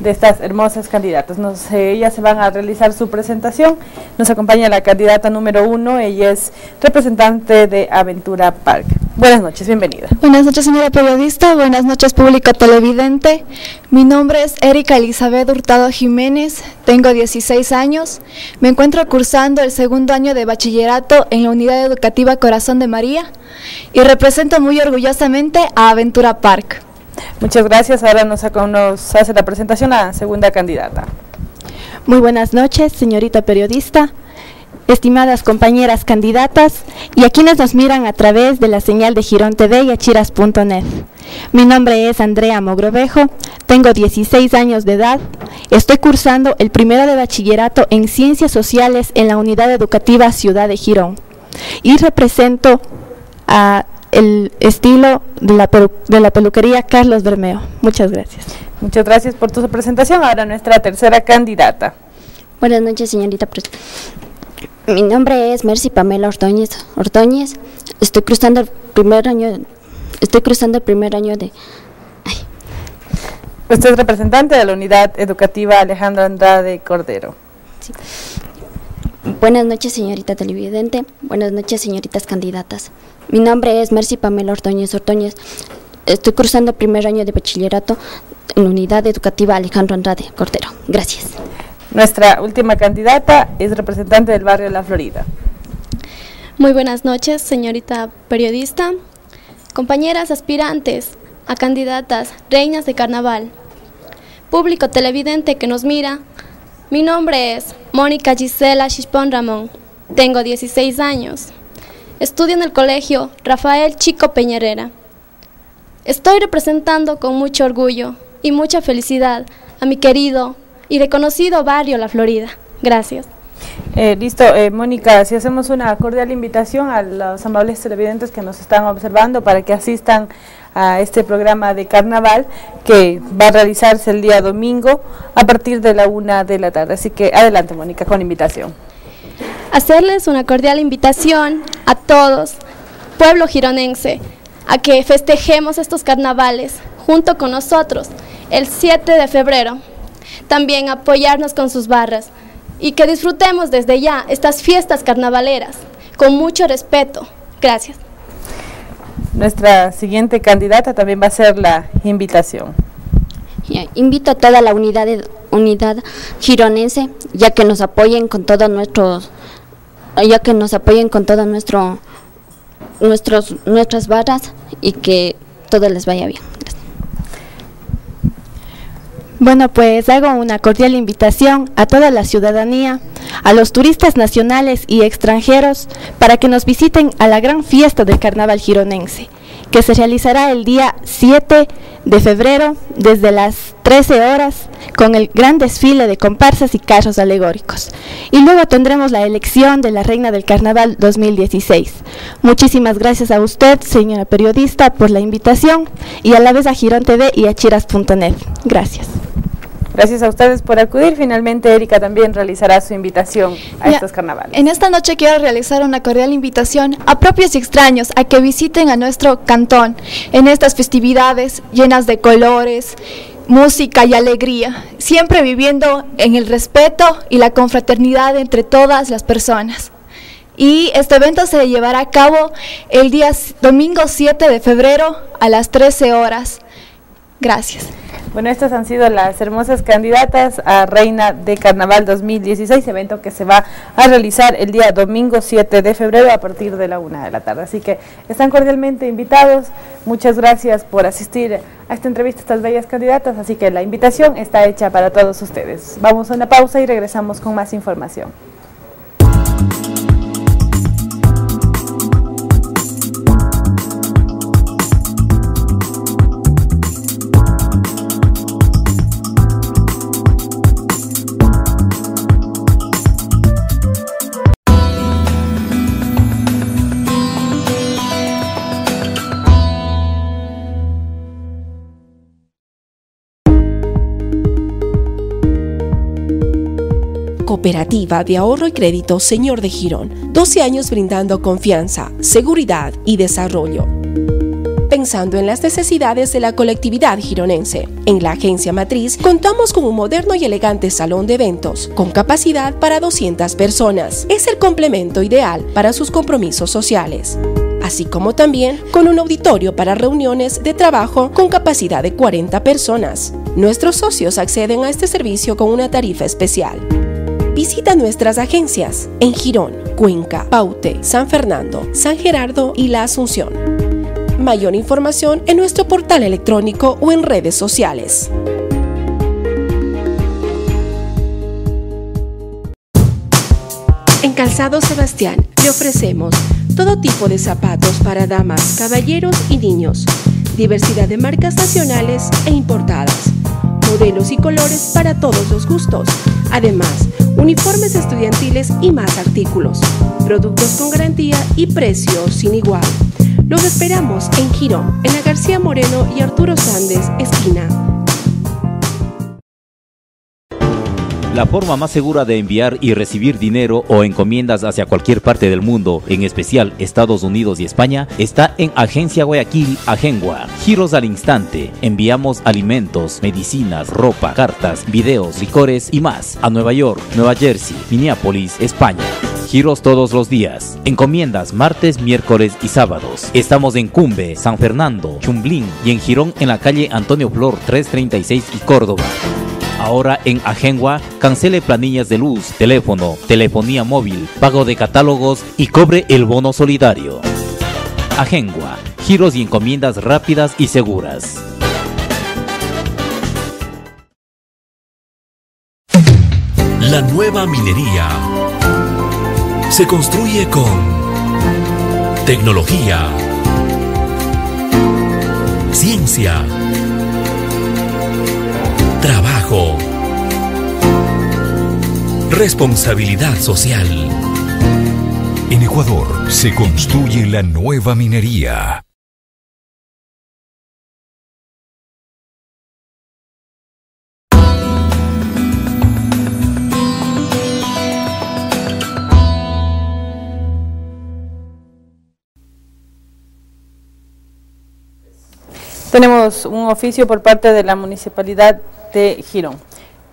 de estas hermosas candidatas. Ellas se van a realizar su presentación. Nos acompaña la candidata número 1, ella es representante de Ventura Park. Buenas noches, bienvenida. Buenas noches, señora periodista, buenas noches, público televidente. Mi nombre es Erika Elizabeth Hurtado Jiménez, tengo 16 años, me encuentro cursando el segundo año de bachillerato en la Unidad Educativa Corazón de María y represento muy orgullosamente a Ventura Park. Muchas gracias, ahora nos hace la presentación a la segunda candidata. Muy buenas noches, señorita periodista. Estimadas compañeras candidatas y a quienes nos miran a través de la señal de Girón TV y Achiras.net. Mi nombre es Andrea Mogrovejo, tengo 16 años de edad, estoy cursando el primero de bachillerato en Ciencias Sociales en la Unidad Educativa Ciudad de Girón y represento a el estilo de la peluquería Carlos Bermeo. Muchas gracias. Muchas gracias por tu presentación. Ahora nuestra tercera candidata. Buenas noches, señorita presidenta. Mi nombre es Mercy Pamela Ordóñez. Estoy cruzando el primer año de... Ay. Usted es representante de la Unidad Educativa Alejandro Andrade Cordero. Sí. Buenas noches, señorita televidente. Buenas noches, señoritas candidatas. Mi nombre es Mercy Pamela Ordóñez. Estoy cruzando el primer año de bachillerato en la Unidad Educativa Alejandro Andrade Cordero. Gracias. Nuestra última candidata es representante del barrio La Florida. Muy buenas noches, señorita periodista, compañeras aspirantes a candidatas reinas de carnaval, público televidente que nos mira. Mi nombre es Mónica Gisela Chispón Ramón, tengo 16 años, estudio en el colegio Rafael Chico Peñarera. Estoy representando con mucho orgullo y mucha felicidad a mi querido y reconocido barrio La Florida. Gracias. Listo, Mónica, si hacemos una cordial invitación a los amables televidentes que nos están observando para que asistan a este programa de carnaval que va a realizarse el día domingo a partir de la 1 de la tarde. Así que adelante, Mónica, con invitación. Hacerles una cordial invitación a todos, pueblo gironense, a que festejemos estos carnavales junto con nosotros el 7 de febrero. También apoyarnos con sus barras y que disfrutemos desde ya estas fiestas carnavaleras con mucho respeto. Gracias. Nuestra siguiente candidata también va a ser la invitación. Invito a toda la unidad gironense ya que nos apoyen con todas nuestras barras y que todo les vaya bien. Gracias. Bueno, pues hago una cordial invitación a toda la ciudadanía, a los turistas nacionales y extranjeros, para que nos visiten a la gran fiesta del carnaval gironense, que se realizará el día 7 de febrero desde las 13 horas con el gran desfile de comparsas y carros alegóricos. Y luego tendremos la elección de la Reina del Carnaval 2016. Muchísimas gracias a usted, señora periodista, por la invitación y a la vez a Girón TV y a Achiras.net. Gracias. Gracias a ustedes por acudir. Finalmente, Erika también realizará su invitación a estos carnavales. En esta noche quiero realizar una cordial invitación a propios y extraños a que visiten a nuestro cantón en estas festividades llenas de colores, música y alegría, siempre viviendo en el respeto y la confraternidad entre todas las personas. Y este evento se llevará a cabo el día domingo 7 de febrero a las 13 horas. Gracias. Bueno, estas han sido las hermosas candidatas a Reina de Carnaval 2016, evento que se va a realizar el día domingo 7 de febrero a partir de la 1 de la tarde. Así que están cordialmente invitados. Muchas gracias por asistir a esta entrevista, a estas bellas candidatas. Así que la invitación está hecha para todos ustedes. Vamos a una pausa y regresamos con más información. Cooperativa de Ahorro y Crédito Señor de Girón, 12 años brindando confianza, seguridad y desarrollo. Pensando en las necesidades de la colectividad gironense, en la agencia matriz contamos con un moderno y elegante salón de eventos con capacidad para 200 personas. Es el complemento ideal para sus compromisos sociales, así como también con un auditorio para reuniones de trabajo con capacidad de 40 personas. Nuestros socios acceden a este servicio con una tarifa especial. Visita nuestras agencias en Girón, Cuenca, Paute, San Fernando, San Gerardo y La Asunción. Mayor información en nuestro portal electrónico o en redes sociales. En Calzado Sebastián le ofrecemos todo tipo de zapatos para damas, caballeros y niños, diversidad de marcas nacionales e importadas, modelos y colores para todos los gustos, además uniformes estudiantiles y más artículos, productos con garantía y precios sin igual. Los esperamos en Girón, en la García Moreno y Arturo Sández, esquina. La forma más segura de enviar y recibir dinero o encomiendas hacia cualquier parte del mundo, en especial Estados Unidos y España, está en Agencia Guayaquil, Agengua. Giros al instante. Enviamos alimentos, medicinas, ropa, cartas, videos, licores y más a Nueva York, Nueva Jersey, Minneapolis, España. Giros todos los días. Encomiendas martes, miércoles y sábados. Estamos en Cumbe, San Fernando, Chumblín y en Girón en la calle Antonio Flor 336 y Córdoba. Ahora en Agengua, cancele planillas de luz, teléfono, telefonía móvil, pago de catálogos y cobre el bono solidario. Agengua, giros y encomiendas rápidas y seguras. La nueva minería se construye con tecnología, ciencia, trabajo, Responsabilidad social. En Ecuador se construye la nueva minería. Tenemos un oficio por parte de la Municipalidad de Girón.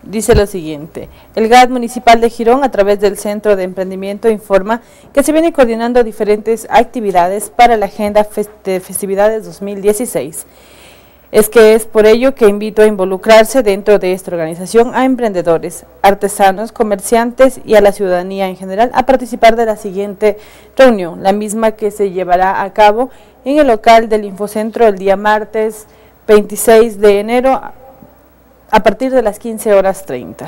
Dice lo siguiente: el GAD municipal de Girón, a través del Centro de Emprendimiento, informa que se viene coordinando diferentes actividades para la Agenda de Festividades 2016. Es por ello que invito a involucrarse dentro de esta organización a emprendedores, artesanos, comerciantes y a la ciudadanía en general a participar de la siguiente reunión, la misma que se llevará a cabo en el local del Infocentro el día martes 26 de enero a partir de las 15:30.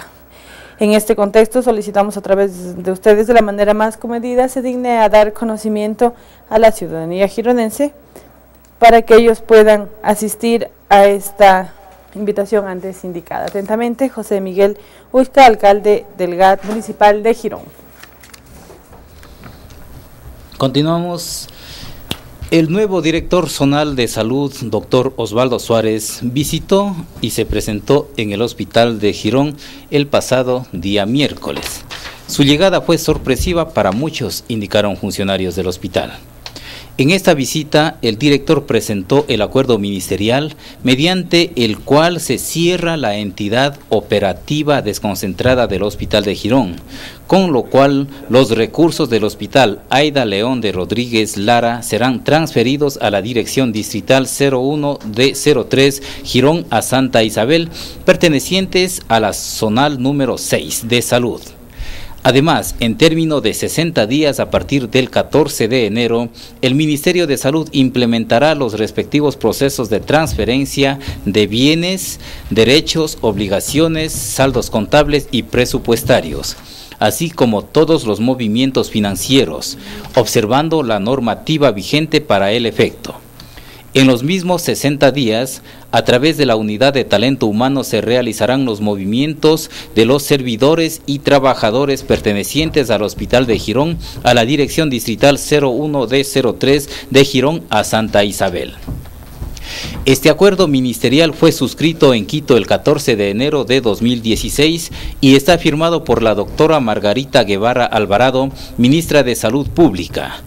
En este contexto solicitamos a través de ustedes, de la manera más comedida, se digne a dar conocimiento a la ciudadanía gironense para que ellos puedan asistir a esta invitación antes indicada. Atentamente, José Miguel Uzhca, alcalde del GAT municipal de Girón. Continuamos. El nuevo director zonal de salud, doctor Osvaldo Suárez, visitó y se presentó en el hospital de Girón el pasado día miércoles. Su llegada fue sorpresiva para muchos, indicaron funcionarios del hospital. En esta visita, el director presentó el acuerdo ministerial mediante el cual se cierra la entidad operativa desconcentrada del Hospital de Girón, con lo cual los recursos del Hospital Aida León de Rodríguez Lara serán transferidos a la Dirección Distrital 01-D03 Girón a Santa Isabel, pertenecientes a la Zonal número 6 de Salud. Además, en término de 60 días a partir del 14 de enero, el Ministerio de Salud implementará los respectivos procesos de transferencia de bienes, derechos, obligaciones, saldos contables y presupuestarios, así como todos los movimientos financieros, observando la normativa vigente para el efecto. En los mismos 60 días, a través de la Unidad de Talento Humano se realizarán los movimientos de los servidores y trabajadores pertenecientes al Hospital de Girón, a la Dirección Distrital 01-D03 de Girón a Santa Isabel. Este acuerdo ministerial fue suscrito en Quito el 14 de enero de 2016 y está firmado por la doctora Margarita Guevara Alvarado, ministra de Salud Pública.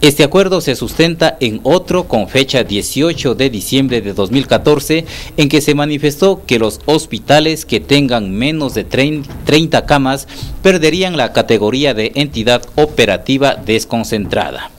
Este acuerdo se sustenta en otro con fecha 18 de diciembre de 2014, en que se manifestó que los hospitales que tengan menos de 30 camas perderían la categoría de entidad operativa desconcentrada.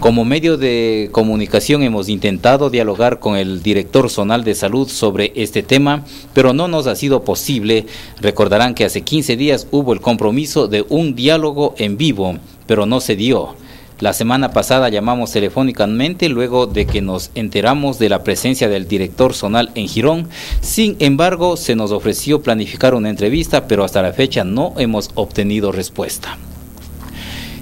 Como medio de comunicación hemos intentado dialogar con el director zonal de salud sobre este tema, pero no nos ha sido posible. Recordarán que hace 15 días hubo el compromiso de un diálogo en vivo, pero no se dio. La semana pasada llamamos telefónicamente luego de que nos enteramos de la presencia del director zonal en Girón. Sin embargo, se nos ofreció planificar una entrevista, pero hasta la fecha no hemos obtenido respuesta.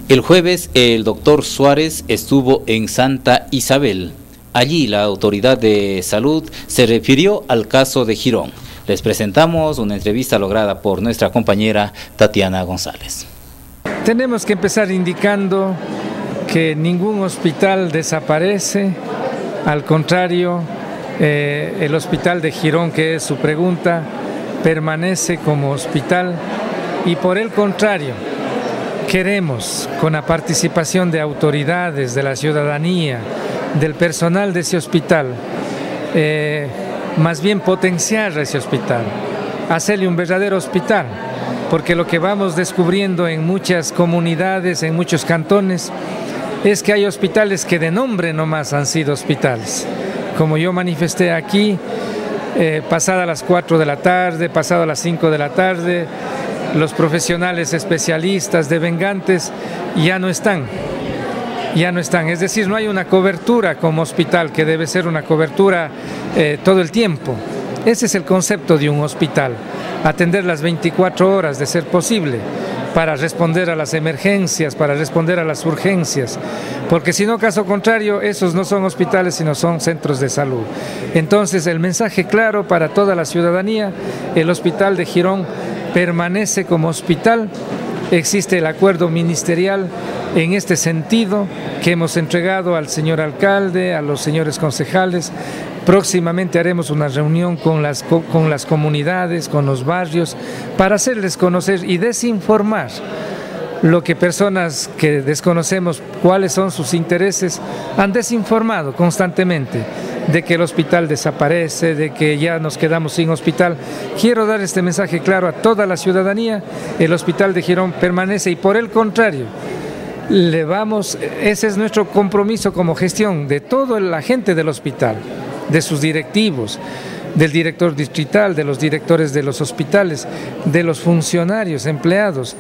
El jueves, el doctor Suárez estuvo en Santa Isabel. Allí la autoridad de salud se refirió al caso de Girón. Les presentamos una entrevista lograda por nuestra compañera Tatiana González. Tenemos que empezar indicando que ningún hospital desaparece, al contrario, el hospital de Girón, que es su pregunta, permanece como hospital y por el contrario, queremos, con la participación de autoridades, de la ciudadanía, del personal de ese hospital, más bien potenciar ese hospital, hacerle un verdadero hospital, porque lo que vamos descubriendo en muchas comunidades, en muchos cantones, es que hay hospitales que de nombre nomás han sido hospitales. Como yo manifesté aquí, pasada las 4 de la tarde, pasada las 5 de la tarde, los profesionales especialistas, devengantes, ya no están. Es decir, no hay una cobertura como hospital, que debe ser una cobertura todo el tiempo. Ese es el concepto de un hospital, atender las 24 horas de ser posible, para responder a las emergencias, para responder a las urgencias, porque si no, caso contrario, esos no son hospitales, sino son centros de salud. Entonces, el mensaje claro para toda la ciudadanía: el Hospital de Girón permanece como hospital. Existe el acuerdo ministerial en este sentido que hemos entregado al señor alcalde, a los señores concejales. Próximamente haremos una reunión con las comunidades, con los barrios, para hacerles conocer y desinformar lo que personas que desconocemos cuáles son sus intereses han desinformado constantemente, de que el hospital desaparece, de que ya nos quedamos sin hospital. Quiero dar este mensaje claro a toda la ciudadanía: el hospital de Girón permanece y, por el contrario, le vamos, ese es nuestro compromiso como gestión de toda la gente del hospital, de sus directivos, del director distrital, de los directores de los hospitales, de los funcionarios, empleados.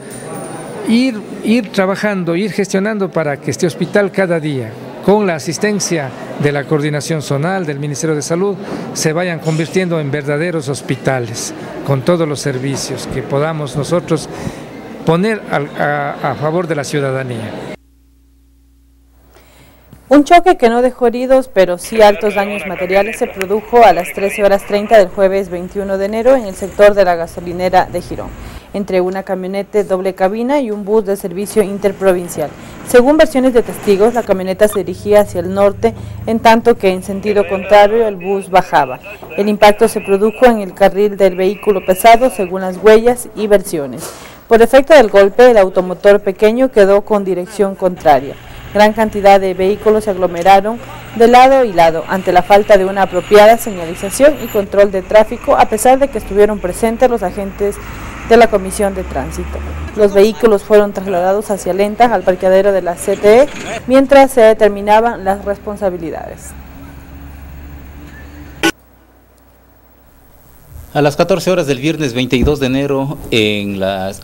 Ir trabajando, ir gestionando para que este hospital cada día, con la asistencia de la coordinación zonal, del Ministerio de Salud, se vayan convirtiendo en verdaderos hospitales, con todos los servicios que podamos nosotros poner a favor de la ciudadanía. Un choque que no dejó heridos, pero sí altos daños materiales, se produjo a las 13:30 del jueves 21 de enero en el sector de la gasolinera de Girón, entre una camioneta doble cabina y un bus de servicio interprovincial. Según versiones de testigos, la camioneta se dirigía hacia el norte, en tanto que en sentido contrario el bus bajaba. El impacto se produjo en el carril del vehículo pesado, según las huellas y versiones. Por efecto del golpe, el automotor pequeño quedó con dirección contraria. Gran cantidad de vehículos se aglomeraron de lado y lado ante la falta de una apropiada señalización y control de tráfico, a pesar de que estuvieron presentes los agentes de la Comisión de Tránsito. Los vehículos fueron trasladados hacia Lentas, al parqueadero de la CTE, mientras se determinaban las responsabilidades. A las 14:00 del viernes 22 de enero en las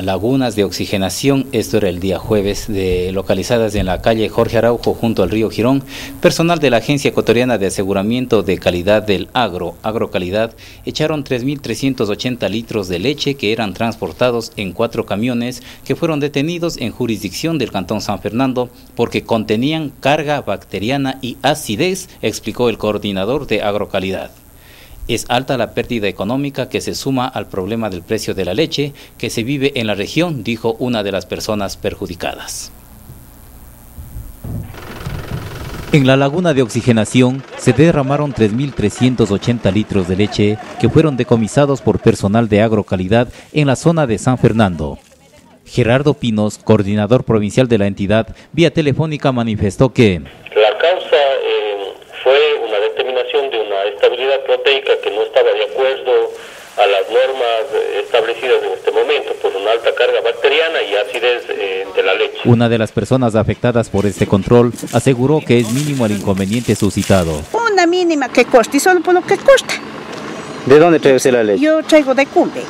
lagunas de oxigenación, esto era el día jueves, localizadas en la calle Jorge Araujo junto al río Girón, personal de la Agencia Ecuatoriana de Aseguramiento de Calidad del Agro, Agrocalidad, echaron 3.380 litros de leche que eran transportados en 4 camiones que fueron detenidos en jurisdicción del Cantón San Fernando porque contenían carga bacteriana y acidez, explicó el coordinador de Agrocalidad. Es alta la pérdida económica que se suma al problema del precio de la leche que se vive en la región, dijo una de las personas perjudicadas. En la laguna de oxigenación se derramaron 3.380 litros de leche que fueron decomisados por personal de Agrocalidad en la zona de San Fernando. Gerardo Pinos, coordinador provincial de la entidad, vía telefónica manifestó que la causa fue una determinación de una estabilidad proteica que no estaba de acuerdo a las normas establecidas en este momento por una alta carga bacteriana y acidez de la leche. Una de las personas afectadas por este control aseguró que es mínimo el inconveniente suscitado. Una mínima que coste y solo por lo que cuesta. ¿De dónde trae usted la leche? Yo traigo de Cumbe.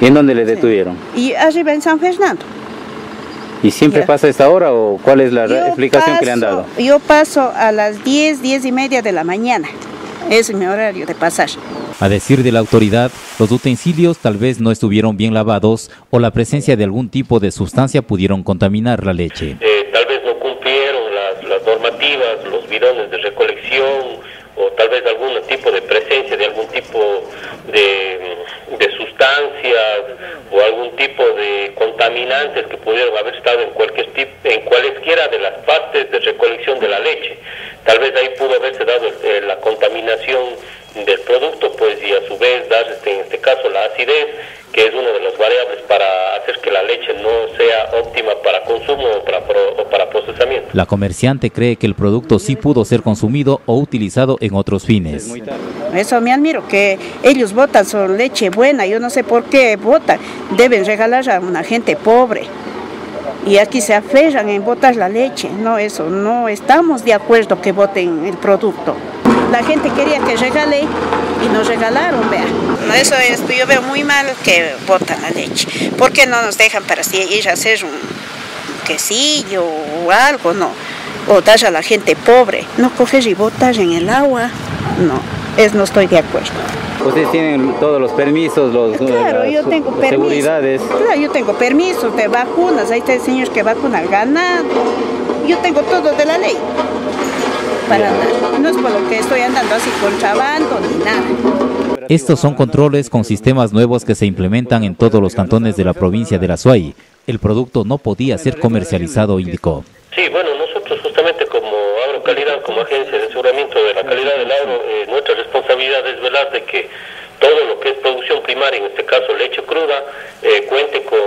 ¿Y en dónde le detuvieron? Y arriba en San Fernando. ¿Y siempre pasa esta hora o cuál es la explicación que le han dado? Yo paso a las 10, 10 y media de la mañana. Es mi horario de pasar. A decir de la autoridad, los utensilios tal vez no estuvieron bien lavados o la presencia de algún tipo de sustancia pudieron contaminar la leche. Tal vez no cumplieron las normativas, los bidones de recolección o tal vez algún tipo de presencia de algún tipo de sustancias o algún tipo de contaminantes que pudieron haber estado en cualesquiera de las partes de recolección de la leche. Tal vez ahí pudo haberse dado la contaminación del producto, pues, y a su vez dar en este caso la acidez, que es una de las variables para hacer que la leche no sea óptima para consumo o para procesamiento. La comerciante cree que el producto sí pudo ser consumido o utilizado en otros fines. Eso me admiro, que ellos botan su leche buena, yo no sé por qué botan, deben regalar a una gente pobre. Y aquí se aferran en botar la leche, no, eso, no estamos de acuerdo que boten el producto. La gente quería que regale y nos regalaron, vea. Eso es, yo veo muy mal que botan la leche. ¿Por qué no nos dejan para ir a hacer un quesillo o algo, no? O dar a la gente pobre. No coger y botar en el agua, no, no estoy de acuerdo. Ustedes tienen todos los permisos, claro, yo tengo permiso, seguridades. Claro, yo tengo permisos de vacunas, ahí está el señor que vacuna al ganado. Yo tengo todo de la ley. Para andar. No es por lo que estoy andando así contrabando ni nada. Estos son controles con sistemas nuevos que se implementan en todos los cantones de la provincia del Azuay. El producto no podía ser comercializado, indicó. Sí, bueno, nosotros justamente como Agrocalidad, como agencia de aseguramiento de la calidad del agro, nuestra responsabilidad es velar de que todo lo que es producción primaria, en este caso leche cruda, cuente con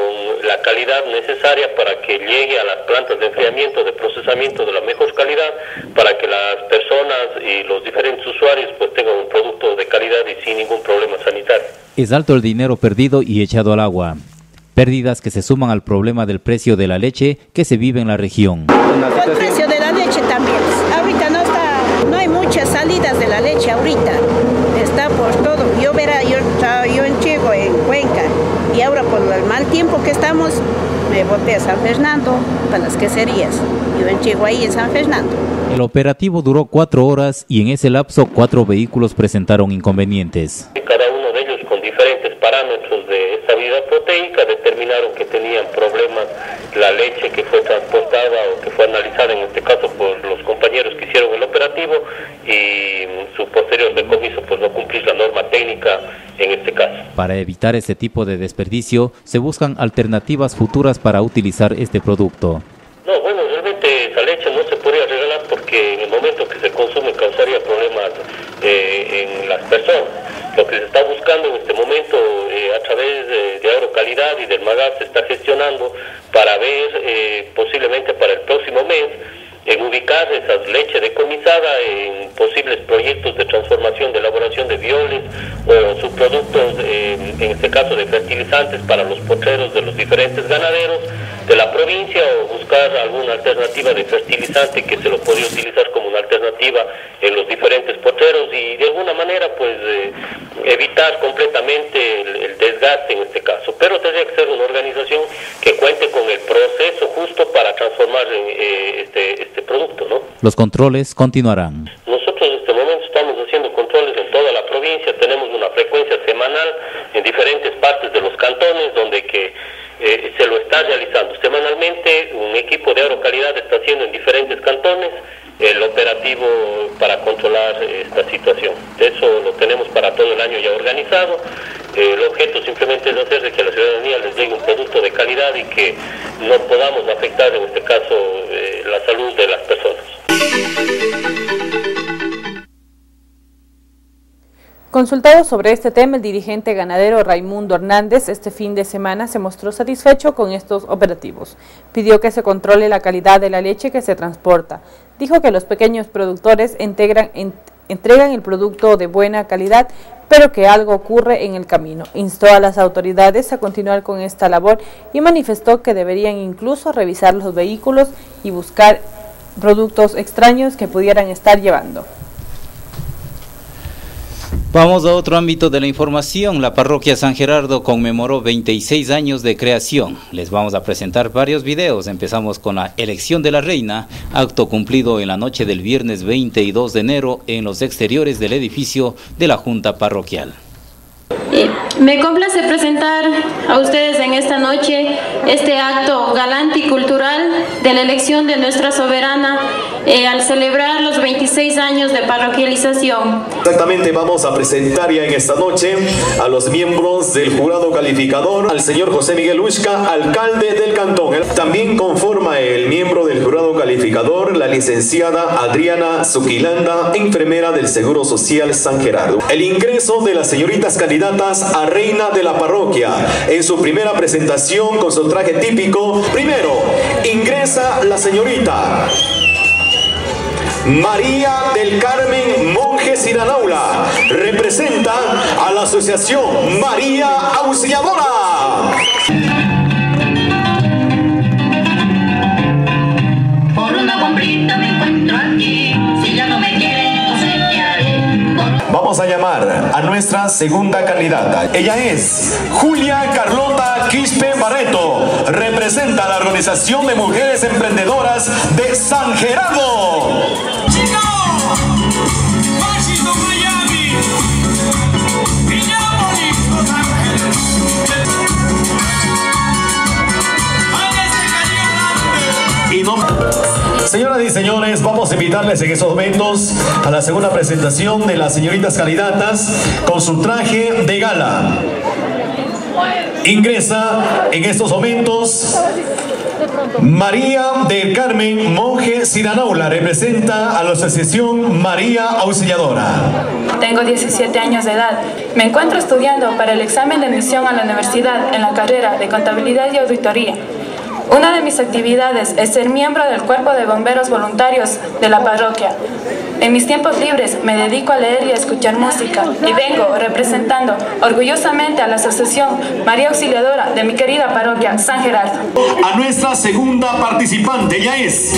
la calidad necesaria para que llegue a las plantas de enfriamiento, de procesamiento de la mejor calidad, para que las personas y los diferentes usuarios pues tengan un producto de calidad y sin ningún problema sanitario. Es alto el dinero perdido y echado al agua. Pérdidas que se suman al problema del precio de la leche que se vive en la región. El precio de la leche también. Ahorita no hay muchas salidas de la leche ahorita. Está por todo. Yo llego en Cuenca y ahora por el mal tiempo que estamos me boté a San Fernando para las queserías. Yo llego ahí en San Fernando. El operativo duró 4 horas y en ese lapso 4 vehículos presentaron inconvenientes. Cada uno de ellos con diferentes parámetros de estabilidad proteica determinaron que tenían problemas la leche que fue transportada o que fue analizada en este caso por los compañeros que hicieron el operativo y su posterior decomiso pues no cumplir la norma técnica en este caso. Para evitar este tipo de desperdicio se buscan alternativas futuras para utilizar este producto. No, bueno, realmente esa leche no se podría regalar porque en el momento que se consume causaría problemas en las personas. Lo que se está buscando en este momento a través de Agrocalidad y del MAGAP se está gestionando para ver posiblemente para el próximo mes en ubicar esas leches decomisadas en posibles proyectos de transformación, de elaboración de violes o subproductos, en este caso de fertilizantes para los potreros de los diferentes ganaderos de la provincia o buscar alguna alternativa de fertilizante que se lo podría utilizar como una alternativa en los diferentes potreros y de alguna manera pues evitar completamente el desgaste en este caso. Pero tendría que ser una organización que cuente con el proceso justo para transformar este producto, ¿no? Los controles continuarán. Nosotros en este momento estamos haciendo controles en toda la provincia, tenemos una frecuencia semanal en diferentes partes de los cantones donde que se lo está realizando semanalmente, un equipo de Agrocalidad está haciendo en diferentes cantones el operativo para controlar esta situación. Eso lo tenemos para todo el año ya organizado. El objeto simplemente es hacer de que a la ciudadanía les llegue un producto de calidad y que no podamos afectar en este caso la salud de las personas. Consultado sobre este tema, el dirigente ganadero Raimundo Hernández este fin de semana se mostró satisfecho con estos operativos. Pidió que se controle la calidad de la leche que se transporta. Dijo que los pequeños productores entregan el producto de buena calidad, pero que algo ocurre en el camino. Instó a las autoridades a continuar con esta labor y manifestó que deberían incluso revisar los vehículos y buscar productos extraños que pudieran estar llevando. Vamos a otro ámbito de la información. La parroquia San Gerardo conmemoró 26 años de creación. Les vamos a presentar varios videos. Empezamos con la elección de la reina, acto cumplido en la noche del viernes 22 de enero en los exteriores del edificio de la Junta Parroquial. Me complace presentar a ustedes en esta noche este acto galante y cultural de la elección de nuestra soberana al celebrar los 26 años de parroquialización. Exactamente, vamos a presentar ya en esta noche a los miembros del jurado calificador, al señor José Miguel Uzhca, alcalde del cantón. También conforma el miembro del jurado calificador, la licenciada Adriana Zuquilanda, enfermera del Seguro Social San Gerardo. El ingreso de las señoritas candidatas a reina de la parroquia. En su primera presentación con su traje típico, primero ingresa la señorita María del Carmen Monge Sinalaula, representa a la Asociación María Auxiliadora. Por una comprita me encuentro aquí, si ya no me quiere. Vamos a llamar a nuestra segunda candidata. Ella es Julia Carlota Quispe Barreto. Representa a la Organización de Mujeres Emprendedoras de San Gerardo. Señora y señores, vamos a invitarles en estos momentos a la segunda presentación de las señoritas candidatas con su traje de gala. Ingresa en estos momentos María del Carmen Monge Sinalaula, representa a la Asociación María Auxiliadora. Tengo 17 años de edad. Me encuentro estudiando para el examen de admisión a la universidad en la carrera de Contabilidad y Auditoría. Una de mis actividades es ser miembro del Cuerpo de Bomberos Voluntarios de la parroquia. En mis tiempos libres me dedico a leer y a escuchar música y vengo representando orgullosamente a la Asociación María Auxiliadora de mi querida parroquia San Gerardo. A nuestra segunda participante, ella es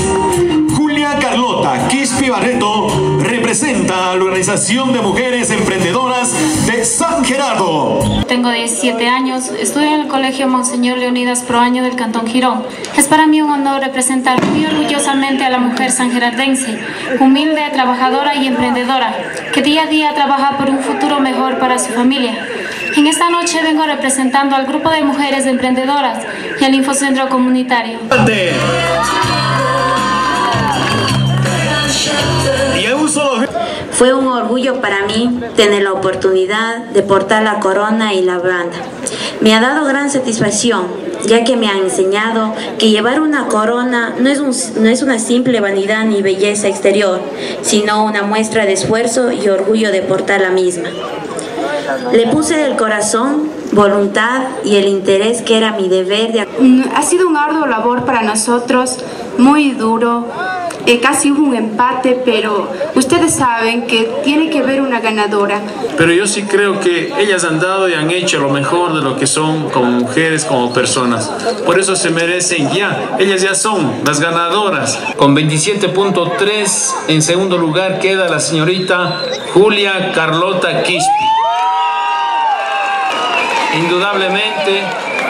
Julia Carlota Quispe Barreto, representa a la Organización de Mujeres Emprendedoras de San Gerardo. Tengo 17 años, estudio en el Colegio Monseñor Leonidas Proaño del Cantón Girón. Es para mí un honor representar muy orgullosamente a la mujer sangerardense, humilde, trabajadora y emprendedora, que día a día trabaja por un futuro mejor para su familia. En esta noche vengo representando al grupo de mujeres emprendedoras y al Infocentro Comunitario. Fue un orgullo para mí tener la oportunidad de portar la corona y la banda. Me ha dado gran satisfacción, ya que me han enseñado que llevar una corona no es una simple vanidad ni belleza exterior, sino una muestra de esfuerzo y orgullo de portar la misma. Le puse el corazón, voluntad y el interés que era mi deber. Ha sido un arduo labor para nosotros, muy duro. Casi hubo un empate, pero ustedes saben que tiene que haber una ganadora. Pero yo sí creo que ellas han dado y han hecho lo mejor de lo que son como mujeres, como personas. Por eso se merecen ya. Ellas ya son las ganadoras. Con 27.3 en segundo lugar queda la señorita Julia Carlota Quispe. Indudablemente,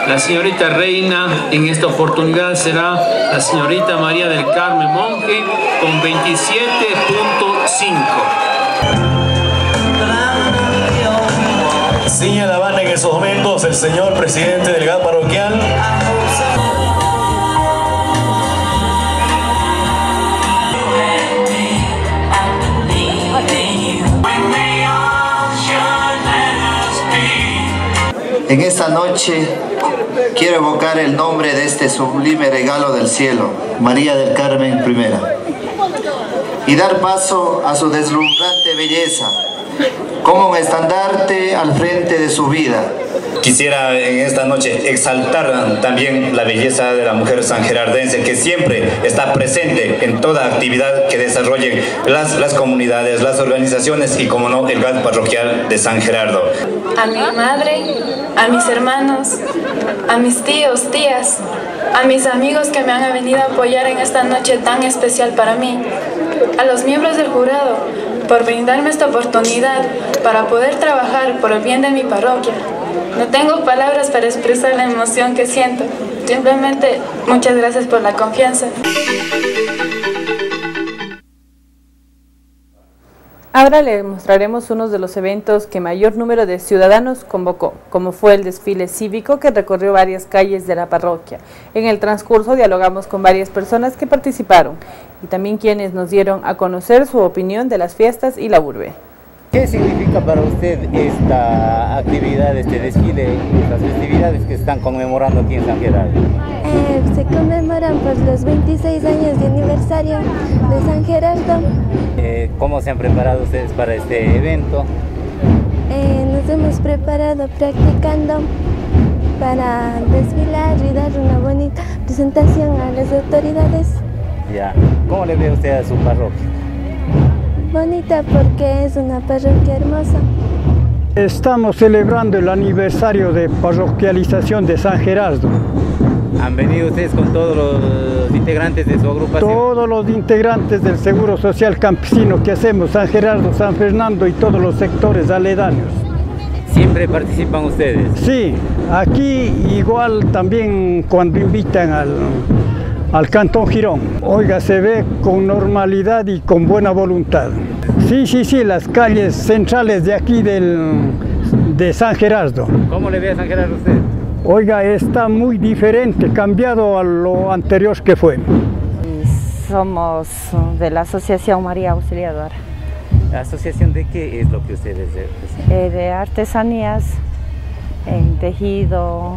la señorita reina en esta oportunidad será la señorita María del Carmen Monge con 27.5. Sin la banda en esos momentos el señor presidente del GAD parroquial. En esta noche quiero evocar el nombre de este sublime regalo del cielo, María del Carmen I, y dar paso a su deslumbrante belleza, como un estandarte al frente de su vida. Quisiera en esta noche exaltar también la belleza de la mujer sangerardense, que siempre está presente en toda actividad que desarrollen las comunidades, las organizaciones y, como no, el GAD parroquial de San Gerardo. A mi madre, a mis hermanos, a mis tíos, tías, a mis amigos que me han venido a apoyar en esta noche tan especial para mí, a los miembros del jurado por brindarme esta oportunidad para poder trabajar por el bien de mi parroquia. No tengo palabras para expresar la emoción que siento. Simplemente, muchas gracias por la confianza. Ahora le mostraremos uno de los eventos que mayor número de ciudadanos convocó, como fue el desfile cívico que recorrió varias calles de la parroquia. En el transcurso dialogamos con varias personas que participaron y también quienes nos dieron a conocer su opinión de las fiestas y la urbe. ¿Qué significa para usted esta actividad, este desfile, estas festividades que están conmemorando aquí en San Gerardo? Se conmemoran por los 26 años de aniversario de San Gerardo. ¿Cómo se han preparado ustedes para este evento? Nos hemos preparado practicando para desfilar y dar una bonita presentación a las autoridades. Ya. ¿Cómo le ve usted a su parroquia? Bonita, porque es una parroquia hermosa. Estamos celebrando el aniversario de parroquialización de San Gerardo. ¿Han venido ustedes con todos los integrantes de su agrupación? Todos los integrantes del Seguro Social Campesino que hacemos, San Gerardo, San Fernando y todos los sectores aledaños. ¿Siempre participan ustedes? Sí, aquí igual también cuando invitan al Cantón Girón. Oiga, se ve con normalidad y con buena voluntad. Sí, las calles centrales de aquí de San Gerardo. ¿Cómo le ve a San Gerardo a usted? Oiga, está muy diferente, cambiado a lo anterior que fue. somos de la Asociación María Auxiliadora. ¿La asociación de qué es lo que ustedes hacen? De artesanías, en tejido,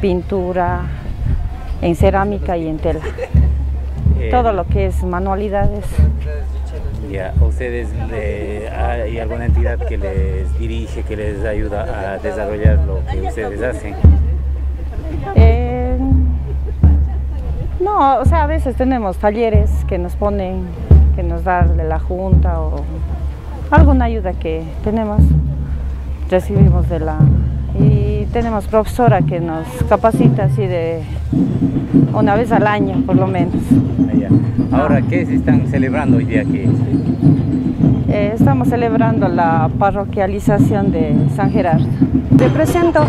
pintura, en cerámica y en tela. Todo lo que es manualidades. Ya, ¿ustedes hay alguna entidad que les dirige, que les ayuda a desarrollar lo que ustedes hacen? No, o sea, a veces tenemos talleres que nos ponen, que nos dan de la Junta o alguna ayuda que tenemos, recibimos de la... Y tenemos profesora que nos capacita así de una vez al año, por lo menos. Allá. Ahora, ¿qué se están celebrando hoy día aquí? Estamos celebrando la parroquialización de San Gerardo. Represento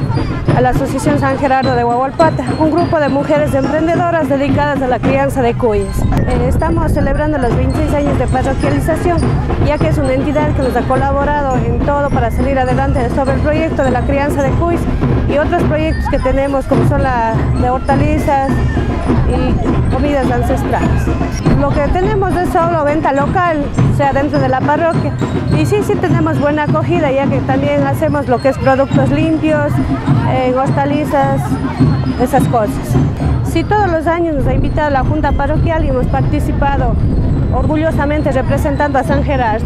a la Asociación San Gerardo de Huahualpata, un grupo de mujeres emprendedoras dedicadas a la crianza de cuyes. Estamos celebrando los 26 años de parroquialización, ya que es una entidad que nos ha colaborado en todo para salir adelante sobre el proyecto de la crianza de cuyes y otros proyectos que tenemos, como son la de hortalizas y comidas ancestrales. Lo que tenemos es solo venta local, o sea, dentro de la parroquia, y sí, sí tenemos buena acogida, ya que también hacemos lo que es productos limpios, hortalizas, esas cosas. Sí, todos los años nos ha invitado a la Junta Parroquial y hemos participado orgullosamente representando a San Gerardo.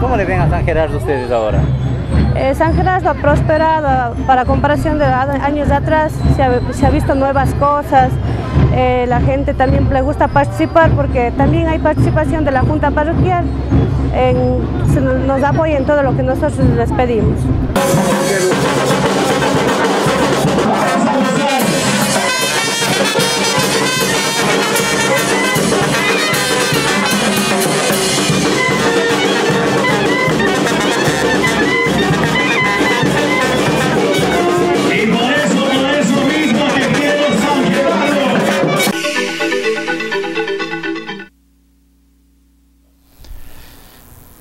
¿Cómo le ven a San Gerardo ustedes ahora? San Gerardo ha prosperado, para comparación de años atrás, se ha visto nuevas cosas. La gente también le gusta participar porque también hay participación de la Junta Parroquial, nos apoya en todo lo que nosotros les pedimos.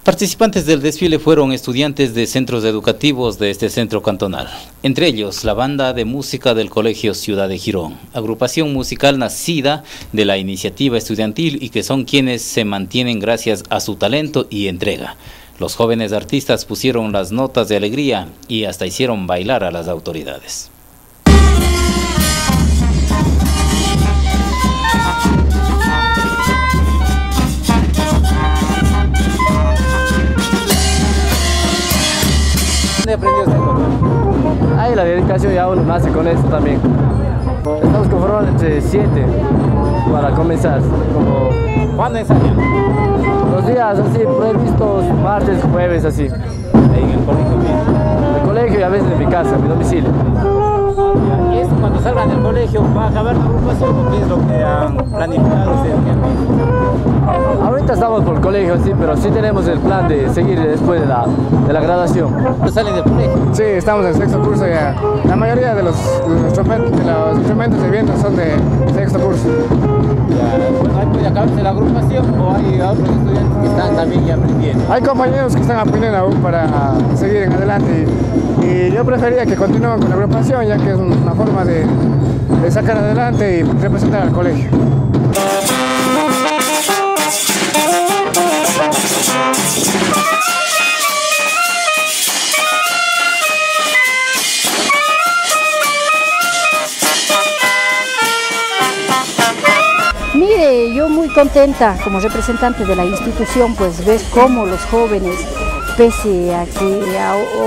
Participantes del desfile fueron estudiantes de centros educativos de este centro cantonal, entre ellos la banda de música del Colegio Ciudad de Girón, agrupación musical nacida de la iniciativa estudiantil y que son quienes se mantienen gracias a su talento y entrega. Los jóvenes artistas pusieron las notas de alegría y hasta hicieron bailar a las autoridades. Aprendió este tema. Ahí la dedicación ya uno nace con esto también. Estamos conformados entre 7 para comenzar. Como... ¿Cuándo ensayan? Los días así, por ahí vistos, martes, jueves, así. ¿En el colegio mismo? En el colegio y a veces en mi casa, en mi domicilio. Y eso, cuando salgan del colegio, ¿va a acabar la agrupación o qué es lo que han planificado? Ahorita estamos por el colegio, sí, pero sí tenemos el plan de seguir después de la graduación. ¿Salen del colegio? Sí, estamos en sexto curso ya. La mayoría de los instrumentos de viento son de sexto curso. Ya, ¿hay que acabarse la agrupación o hay otros estudiantes que están también ya aprendiendo? Hay compañeros que están aprendiendo aún para seguir en adelante y yo prefería que continúen con la agrupación, ya que es una forma de sacar adelante y representar al colegio. Mire, yo muy contenta como representante de la institución, pues ves cómo los jóvenes, pese a que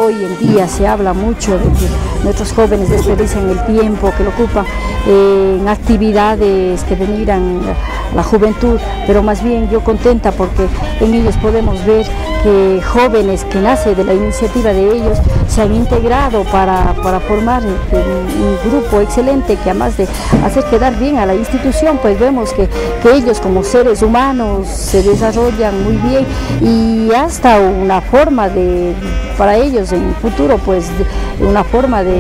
hoy en día se habla mucho de que nuestros jóvenes desperdician el tiempo, que lo ocupan en actividades que deniran la juventud, pero más bien yo contenta porque en ellos podemos ver que jóvenes que nacen de la iniciativa de ellos se han integrado para formar un grupo excelente que además de hacer quedar bien a la institución, pues vemos que ellos como seres humanos se desarrollan muy bien y hasta una forma de, para ellos en el futuro, pues una forma de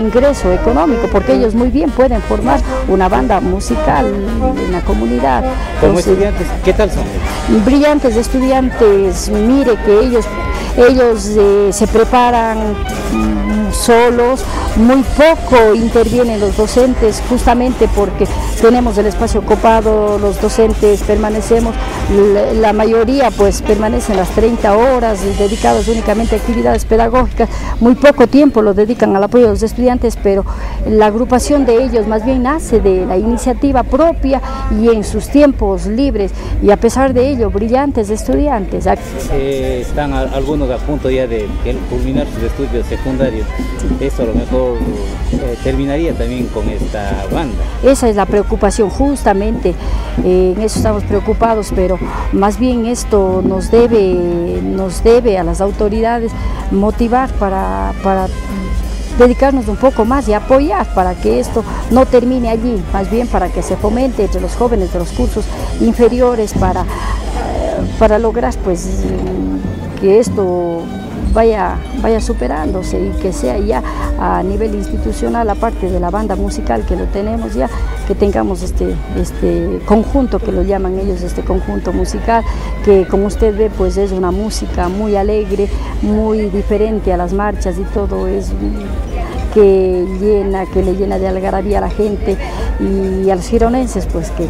ingreso económico, porque ellos muy bien pueden formar una banda musical en la comunidad. ¿Como estudiantes? ¿Qué tal son? Brillantes estudiantes, mire que ellos se preparan solos, muy poco intervienen los docentes, justamente porque tenemos el espacio ocupado, los docentes permanecemos, la mayoría pues permanecen las 30 horas dedicadas únicamente a actividades pedagógicas, muy poco tiempo lo dedican al apoyo de los estudiantes, pero la agrupación de ellos más bien nace de la iniciativa propia y en sus tiempos libres, y a pesar de ello, brillantes estudiantes. Están algunos a punto ya de culminar sus estudios secundarios, eso a lo mejor terminaría también con esta banda. Esa es la preocupación, justamente, en eso estamos preocupados, pero más bien esto nos debe a las autoridades motivar para dedicarnos un poco más y apoyar para que esto no termine allí, más bien para que se fomente entre los jóvenes de los cursos inferiores para lograr pues que esto vaya superándose y que sea ya a nivel institucional, aparte de la banda musical que lo tenemos ya, que tengamos este conjunto, que lo llaman ellos, este conjunto musical, que como usted ve pues es una música muy alegre, muy diferente a las marchas y todo, es que le llena de algarabía a la gente y a los gironenses, pues que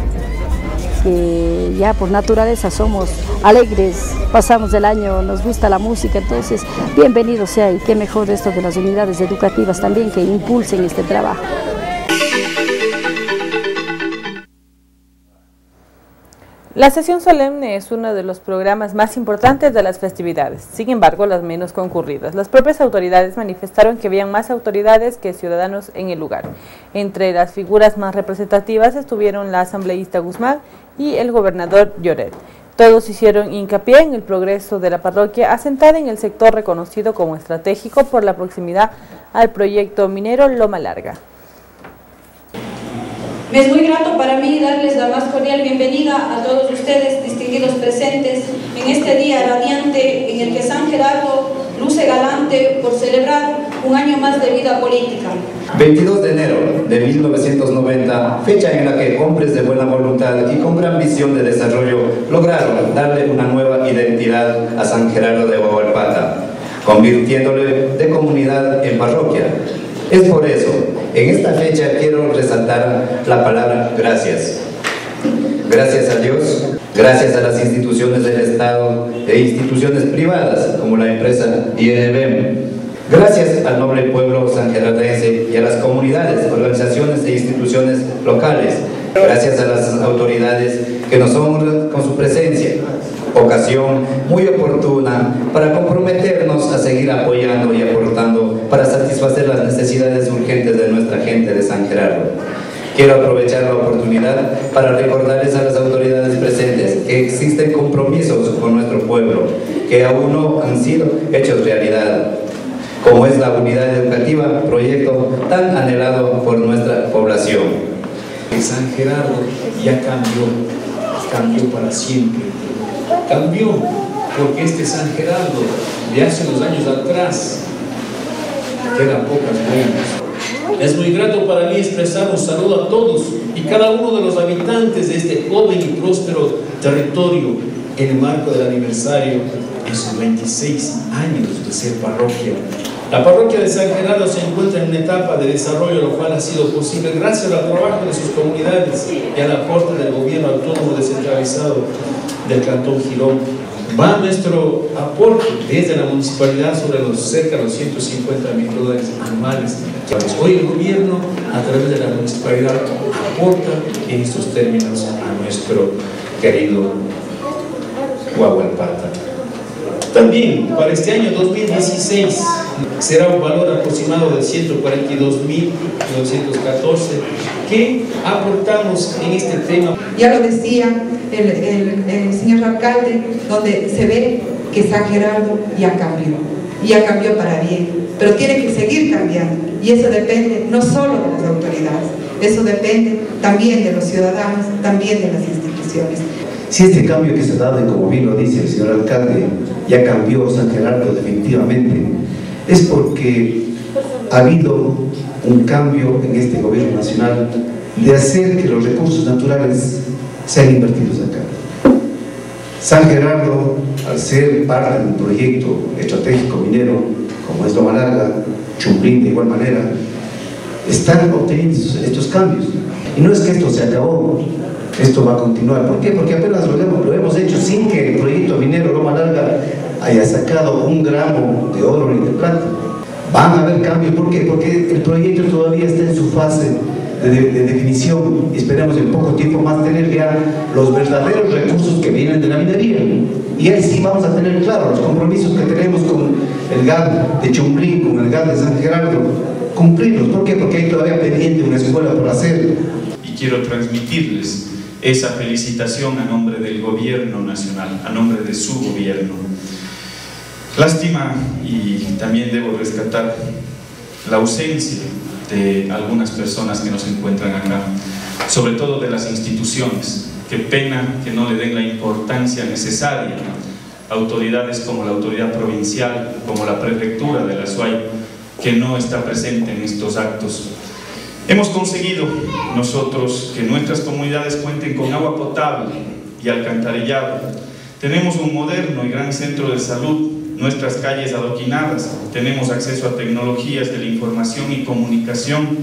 ya por naturaleza somos alegres, pasamos el año, nos gusta la música, entonces bienvenido sea, y qué mejor esto de las unidades educativas también que impulsen este trabajo. La sesión solemne es uno de los programas más importantes de las festividades, sin embargo las menos concurridas. Las propias autoridades manifestaron que habían más autoridades que ciudadanos en el lugar. Entre las figuras más representativas estuvieron la asambleísta Guzmán y el gobernador Lloret. Todos hicieron hincapié en el progreso de la parroquia asentada en el sector reconocido como estratégico por la proximidad al proyecto minero Loma Larga. Es muy grato para mí darles la más cordial bienvenida a todos ustedes, distinguidos presentes, en este día radiante en el que San Gerardo luce galante por celebrar un año más de vida política. 22 de enero de 1990, fecha en la que hombres de buena voluntad y con gran visión de desarrollo lograron darle una nueva identidad a San Gerardo de Huahualpata, convirtiéndole de comunidad en parroquia. Es por eso, en esta fecha quiero resaltar la palabra gracias. Gracias a Dios, gracias a las instituciones del Estado e instituciones privadas como la empresa INBM. Gracias al noble pueblo sangerardense y a las comunidades, organizaciones e instituciones locales. Gracias a las autoridades que nos honran con su presencia. Ocasión muy oportuna para comprometernos a seguir apoyando y aportando para satisfacer las necesidades urgentes de nuestra gente de San Gerardo. Quiero aprovechar la oportunidad para recordarles a las autoridades presentes que existen compromisos con nuestro pueblo que aún no han sido hechos realidad, como es la unidad educativa, proyecto tan anhelado por nuestra población. San Gerardo ya cambió para siempre. Cambió, porque este San Gerardo de hace unos años atrás queda pocas menos. Es muy grato para mí expresar un saludo a todos y cada uno de los habitantes de este joven y próspero territorio en el marco del aniversario de sus 26 años de ser parroquia. La parroquia de San Gerardo se encuentra en una etapa de desarrollo, lo cual ha sido posible gracias al trabajo de sus comunidades y al aporte del gobierno autónomo descentralizado del Cantón Girón. Va nuestro aporte desde la municipalidad sobre los cerca de los $150.000 anuales. Hoy el gobierno, a través de la municipalidad, aporta en estos términos a nuestro querido Huahualpata. También para este año 2016 será un valor aproximado de $142.914 que aportamos en este tema. Ya lo decía el señor alcalde, donde se ve que San Gerardo ya cambió para bien, pero tiene que seguir cambiando, y eso depende no solo de las autoridades, eso depende también de los ciudadanos, también de las instituciones. Si este cambio que se ha dado, y como bien lo dice el señor alcalde, ya cambió San Gerardo definitivamente, es porque ha habido un cambio en este gobierno nacional de hacer que los recursos naturales sean invertidos acá. San Gerardo, al ser parte de un proyecto estratégico minero como es Loma Larga, Chumbrín de igual manera, están obteniendo estos cambios. Y no es que esto se acabó, esto va a continuar. ¿Por qué? Porque apenas lo hemos hecho sin que el proyecto minero Loma Larga haya sacado un gramo de oro ni de plata. Van a haber cambios. ¿Por qué? Porque el proyecto todavía está en su fase de definición y esperamos en poco tiempo más tener ya los verdaderos recursos que vienen de la minería. Y ahí sí vamos a tener claro los compromisos que tenemos con el GAD de Chumplín, con el GAD de San Gerardo, cumplirlos. ¿Por qué? Porque hay todavía pendiente una escuela por hacer. Y quiero transmitirles esa felicitación a nombre del gobierno nacional, a nombre de su gobierno. Lástima, y también debo rescatar la ausencia de algunas personas que no se encuentran acá, sobre todo de las instituciones. Qué pena que no le den la importancia necesaria a autoridades como la autoridad provincial, como la prefectura de la Azuay, que no está presente en estos actos. Hemos conseguido nosotros que nuestras comunidades cuenten con agua potable y alcantarillado. Tenemos un moderno y gran centro de salud, nuestras calles adoquinadas, tenemos acceso a tecnologías de la información y comunicación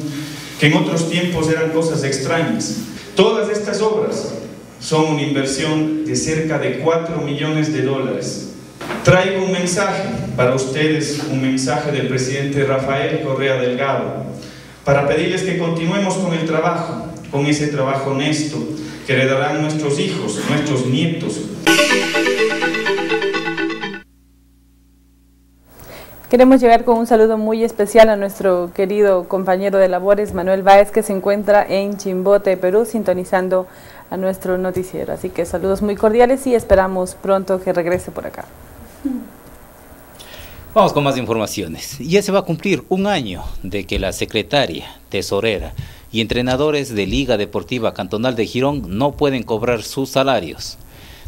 que en otros tiempos eran cosas extrañas. Todas estas obras son una inversión de cerca de 4 millones de dólares. Traigo un mensaje para ustedes, un mensaje del presidente Rafael Correa Delgado, para pedirles que continuemos con el trabajo, con ese trabajo honesto que heredarán nuestros hijos, nuestros nietos. Queremos llegar con un saludo muy especial a nuestro querido compañero de labores, Manuel Báez, que se encuentra en Chimbote, Perú, sintonizando a nuestro noticiero. Así que saludos muy cordiales y esperamos pronto que regrese por acá. Vamos con más informaciones. Ya se va a cumplir un año de que la secretaria, tesorera y entrenadores de Liga Deportiva Cantonal de Girón no pueden cobrar sus salarios.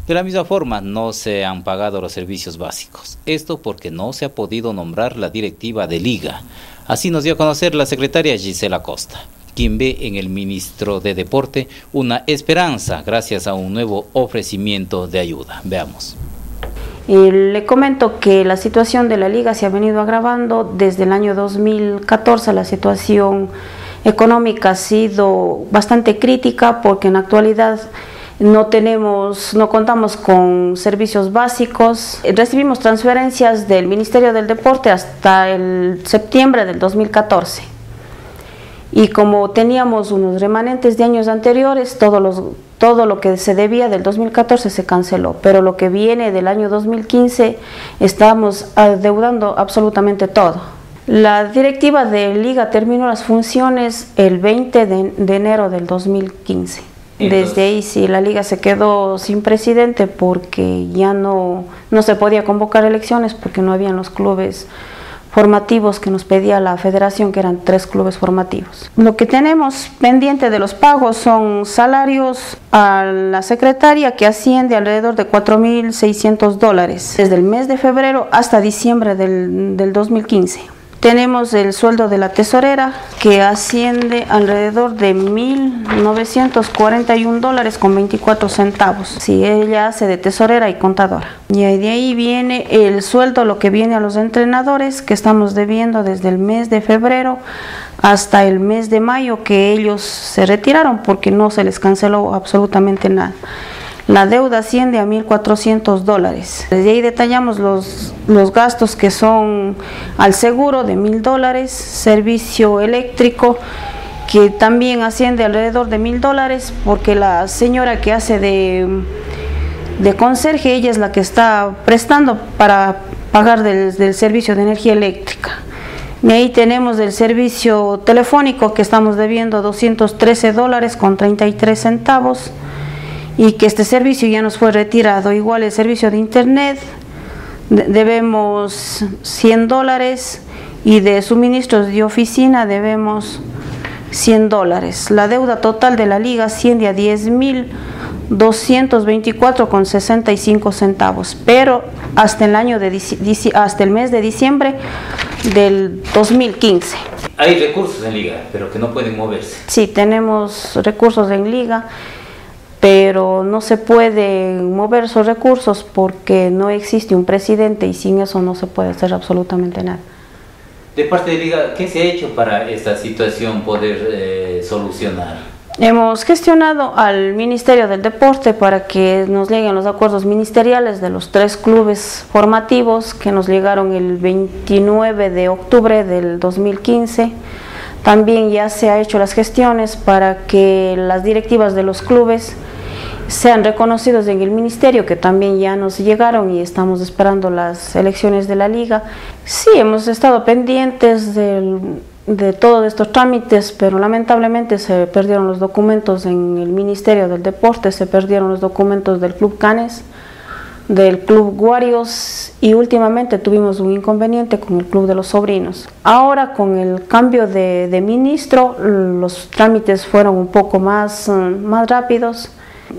De la misma forma, no se han pagado los servicios básicos. Esto porque no se ha podido nombrar la directiva de Liga. Así nos dio a conocer la secretaria Gisela Costa, quien ve en el ministro de Deporte una esperanza gracias a un nuevo ofrecimiento de ayuda. Veamos. Le comento que la situación de la Liga se ha venido agravando desde el año 2014. La situación económica ha sido bastante crítica porque en la actualidad no contamos con servicios básicos. Recibimos transferencias del Ministerio del Deporte hasta el septiembre del 2014. Y como teníamos unos remanentes de años anteriores, todo lo que se debía del 2014 se canceló. Pero lo que viene del año 2015, estamos adeudando absolutamente todo. La directiva de Liga terminó las funciones el 20 de enero del 2015. Desde ahí sí, la Liga se quedó sin presidente porque ya no se podía convocar elecciones porque no habían los clubes formativos que nos pedía la federación, que eran 3 clubes formativos. Lo que tenemos pendiente de los pagos son salarios a la secretaria que asciende alrededor de $4.600 desde el mes de febrero hasta diciembre del 2015. Tenemos el sueldo de la tesorera que asciende alrededor de $1.941.24. Sí, ella hace de tesorera y contadora. Y de ahí viene el sueldo, lo que viene a los entrenadores que estamos debiendo desde el mes de febrero hasta el mes de mayo, que ellos se retiraron porque no se les canceló absolutamente nada. La deuda asciende a $1.400. Desde ahí detallamos los gastos que son al seguro de $1.000, servicio eléctrico que también asciende alrededor de $1.000 porque la señora que hace de conserje, ella es la que está prestando para pagar del servicio de energía eléctrica. Y ahí tenemos el servicio telefónico que estamos debiendo $213.33. Y que este servicio ya nos fue retirado. Igual el servicio de internet, debemos $100 y de suministros de oficina debemos $100. La deuda total de la Liga asciende a $10.224.65, pero hasta el mes de diciembre del 2015. Hay recursos en Liga, pero que no pueden moverse. Sí, tenemos recursos en Liga, pero no se pueden mover esos recursos porque no existe un presidente y sin eso no se puede hacer absolutamente nada. De parte de Liga, ¿qué se ha hecho para esta situación poder solucionar? Hemos gestionado al Ministerio del Deporte para que nos lleguen los acuerdos ministeriales de los 3 clubes formativos que nos llegaron el 29 de octubre del 2015. También ya se han hecho las gestiones para que las directivas de los clubes sean reconocidos en el ministerio, que también ya nos llegaron, y estamos esperando las elecciones de la liga. Sí, hemos estado pendientes de todos estos trámites, pero lamentablemente se perdieron los documentos en el Ministerio del Deporte, se perdieron los documentos del Club Canes, del Club Guarios, y últimamente tuvimos un inconveniente con el Club de los Sobrinos. Ahora, con el cambio de ministro, los trámites fueron un poco más rápidos.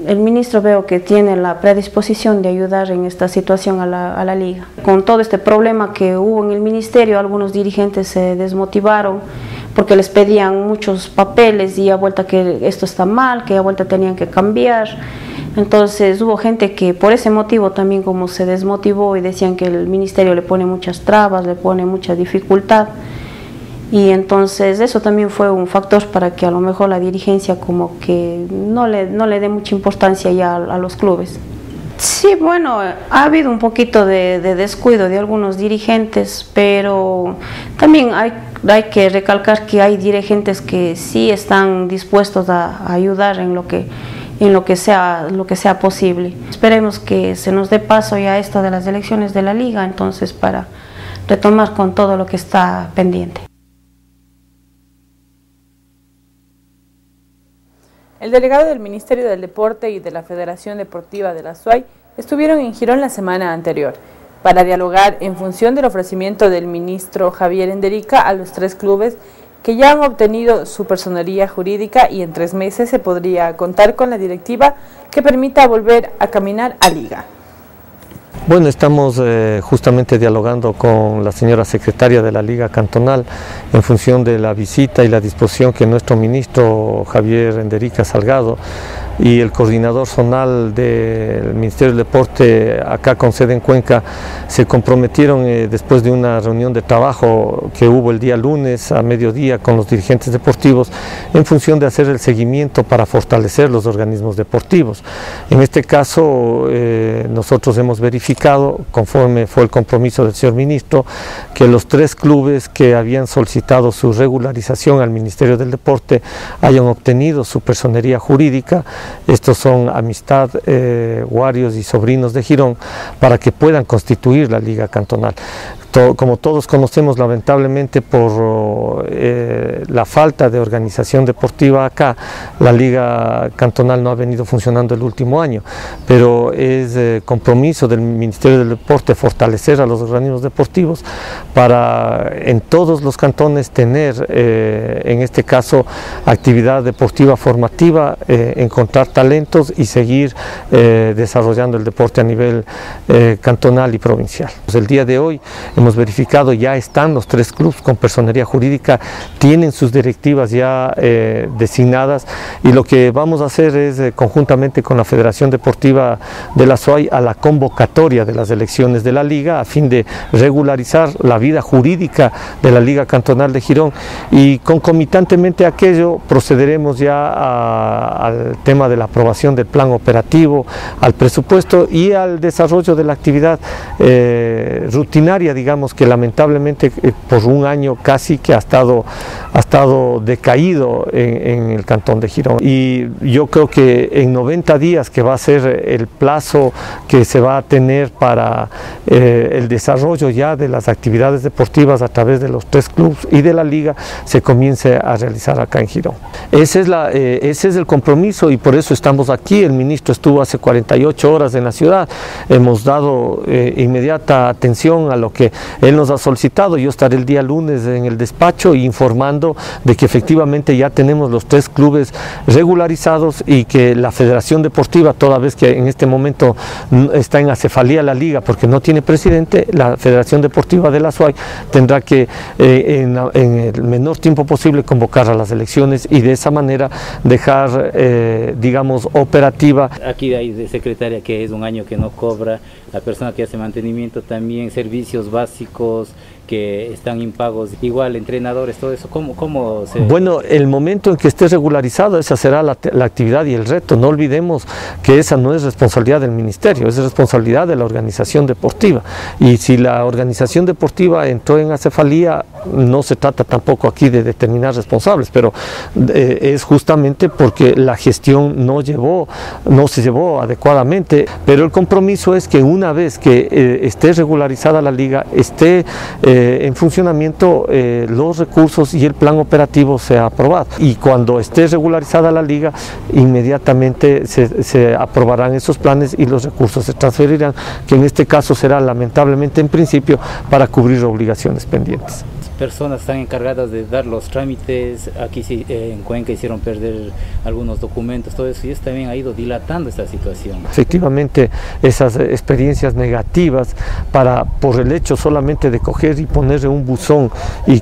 El ministro veo que tiene la predisposición de ayudar en esta situación a la liga. Con todo este problema que hubo en el ministerio, algunos dirigentes se desmotivaron porque les pedían muchos papeles y a vuelta que esto está mal, que a vuelta tenían que cambiar. Entonces hubo gente que por ese motivo también como se desmotivó y decían que el ministerio le pone muchas trabas, le pone mucha dificultad. Y entonces eso también fue un factor para que a lo mejor la dirigencia como que no le dé mucha importancia ya a los clubes. Sí, bueno, ha habido un poquito de descuido de algunos dirigentes, pero también hay que recalcar que hay dirigentes que sí están dispuestos a ayudar en lo que sea posible. Esperemos que se nos dé paso ya esto de las elecciones de la liga, entonces para retomar con todo lo que está pendiente. El delegado del Ministerio del Deporte y de la Federación Deportiva de la Azuay estuvieron en Girón la semana anterior para dialogar en función del ofrecimiento del ministro Javier Enderica a los 3 clubes que ya han obtenido su personería jurídica, y en 3 meses se podría contar con la directiva que permita volver a caminar a liga. Bueno, estamos justamente dialogando con la señora secretaria de la Liga Cantonal en función de la visita y la disposición que nuestro ministro Javier Enderica Salgado y el coordinador zonal del Ministerio del Deporte acá con sede en Cuenca se comprometieron después de una reunión de trabajo que hubo el día lunes a mediodía con los dirigentes deportivos en función de hacer el seguimiento para fortalecer los organismos deportivos. En este caso nosotros hemos verificado, conforme fue el compromiso del señor ministro, que los 3 clubes que habían solicitado su regularización al Ministerio del Deporte hayan obtenido su personería jurídica. Estos son Amistad, Guarios y Sobrinos de Girón, para que puedan constituir la Liga Cantonal. Como todos conocemos, lamentablemente por la falta de organización deportiva acá, la Liga Cantonal no ha venido funcionando el último año, pero es compromiso del Ministerio del Deporte fortalecer a los organismos deportivos para en todos los cantones tener, en este caso, actividad deportiva formativa, encontrar talentos y seguir desarrollando el deporte a nivel cantonal y provincial. Pues el día de hoy hemos verificado, ya están los 3 clubes con personería jurídica, tienen sus directivas ya designadas, y lo que vamos a hacer es conjuntamente con la Federación Deportiva de la Azuay a la convocatoria de las elecciones de la Liga a fin de regularizar la vida jurídica de la Liga Cantonal de Girón, y concomitantemente a aquello procederemos ya al tema de la aprobación del plan operativo, al presupuesto y al desarrollo de la actividad rutinaria, digamos, que lamentablemente por un año casi que ha estado decaído en el cantón de Girón. Y yo creo que en 90 días, que va a ser el plazo que se va a tener para el desarrollo ya de las actividades deportivas a través de los 3 clubes y de la liga, se comience a realizar acá en Girón. Ese es el compromiso, y por eso estamos aquí. El ministro estuvo hace 48 horas en la ciudad, hemos dado inmediata atención a lo que él nos ha solicitado. Yo estaré el día lunes en el despacho informando de que efectivamente ya tenemos los 3 clubes regularizados y que la Federación Deportiva, toda vez que en este momento está en acefalía la liga porque no tiene presidente, la Federación Deportiva de la Azuay tendrá que en el menor tiempo posible convocar a las elecciones y de esa manera dejar, digamos, operativa. Aquí hay de secretaria que es un año que no cobra, la persona que hace mantenimiento también, servicios básicos, que están impagos, igual entrenadores, todo eso, ¿cómo se...? Bueno, el momento en que esté regularizado, esa será la actividad y el reto. No olvidemos que esa no es responsabilidad del ministerio, es responsabilidad de la organización deportiva, y si la organización deportiva entró en acefalía, no se trata tampoco aquí de determinar responsables, pero es justamente porque la gestión no se llevó adecuadamente. Pero el compromiso es que una vez que esté regularizada la liga, esté en funcionamiento los recursos y el plan operativo sea aprobado, y cuando esté regularizada la liga inmediatamente se aprobarán esos planes y los recursos se transferirán, que en este caso será lamentablemente en principio para cubrir obligaciones pendientes. Personas están encargadas de dar los trámites, aquí en Cuenca hicieron perder algunos documentos, todo eso, y eso también ha ido dilatando esta situación. Efectivamente, esas experiencias negativas por el hecho solamente de coger y ponerle un buzón y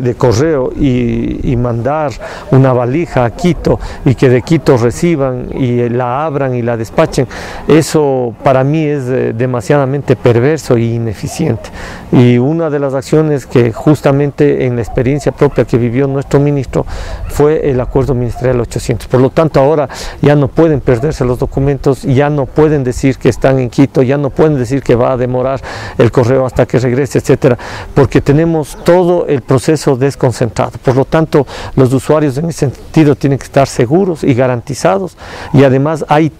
de correo y mandar una valija a Quito, y que de Quito reciban y la abran y la despachen, eso para mí es demasiadamente perverso e ineficiente. Y una de las acciones que justamente en la experiencia propia que vivió nuestro ministro fue el acuerdo ministerial 800. Por lo tanto, ahora ya no pueden perderse los documentos, ya no pueden decir que están en Quito, ya no pueden decir que va a demorar el correo hasta que regrese, etcétera, porque tenemos todo el proceso desconcentrado. Por lo tanto, los usuarios en ese sentido tienen que estar seguros y garantizados, y además hay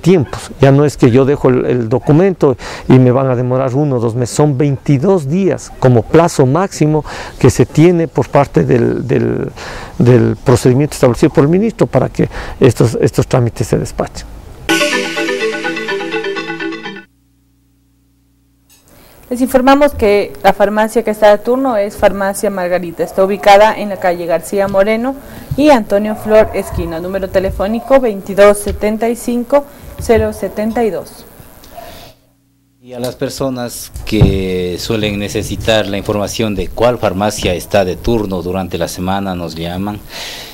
tiempos. Ya no es que yo dejo el documento y me van a demorar 1 o 2 meses, son 22 días como plazo máximo que se tiene por parte del procedimiento establecido por el ministro para que estos trámites se despachen. Les informamos que la farmacia que está de turno es Farmacia Margarita. Está ubicada en la calle García Moreno y Antonio Flor esquina. Número telefónico 2275 072. Y a las personas que suelen necesitar la información de cuál farmacia está de turno durante la semana, nos llaman,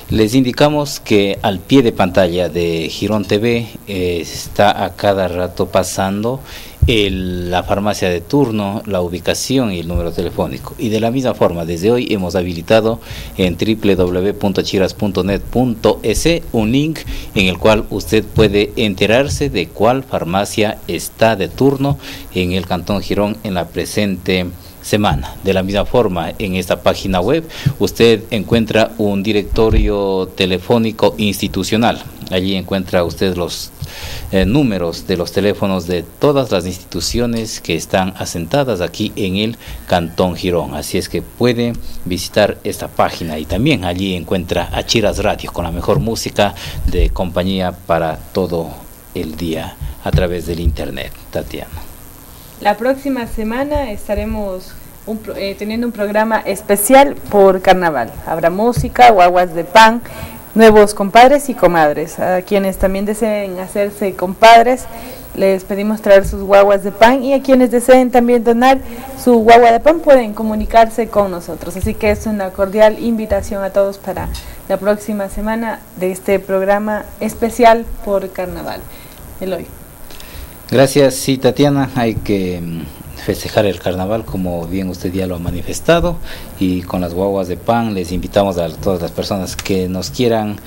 les indicamos que al pie de pantalla de Girón TV está a cada rato pasando la farmacia de turno, la ubicación y el número telefónico. Y de la misma forma, desde hoy hemos habilitado en www.achiras.net.ec un link en el cual usted puede enterarse de cuál farmacia está de turno en el Cantón Girón en la presente semana. De la misma forma, en esta página web usted encuentra un directorio telefónico institucional. Allí encuentra usted los números de los teléfonos de todas las instituciones que están asentadas aquí en el Cantón Girón. Así es que puede visitar esta página, y también allí encuentra Achiras Radio con la mejor música de compañía para todo el día a través del internet. Tatiana. La próxima semana estaremos teniendo un programa especial por carnaval. Habrá música, guaguas de pan, nuevos compadres y comadres. A quienes también deseen hacerse compadres, les pedimos traer sus guaguas de pan, y a quienes deseen también donar su guagua de pan pueden comunicarse con nosotros. Así que es una cordial invitación a todos para la próxima semana de este programa especial por carnaval. Eloy. Gracias, sí, Tatiana, hay que festejar el carnaval, como bien usted ya lo ha manifestado, y con las guaguas de pan les invitamos a todas las personas que nos quieran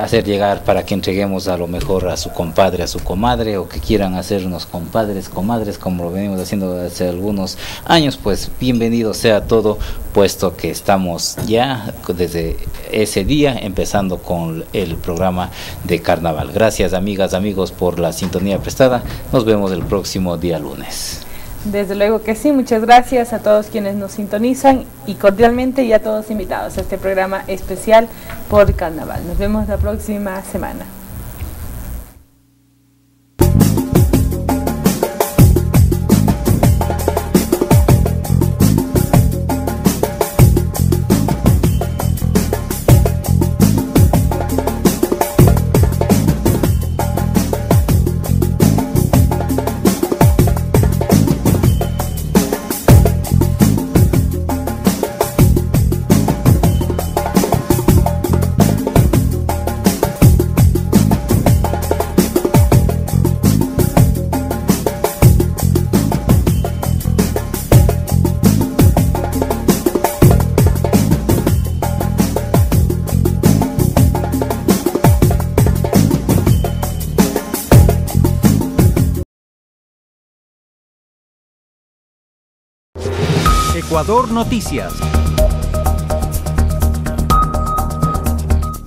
hacer llegar para que entreguemos a lo mejor a su compadre, a su comadre, o que quieran hacernos compadres, comadres, como lo venimos haciendo hace algunos años. Pues bienvenido sea todo, puesto que estamos ya desde ese día empezando con el programa de carnaval. Gracias, amigas, amigos, por la sintonía prestada. Nos vemos el próximo día lunes. Desde luego que sí, muchas gracias a todos quienes nos sintonizan, y cordialmente ya todos invitados a este programa especial por carnaval. Nos vemos la próxima semana. Ecuador Noticias.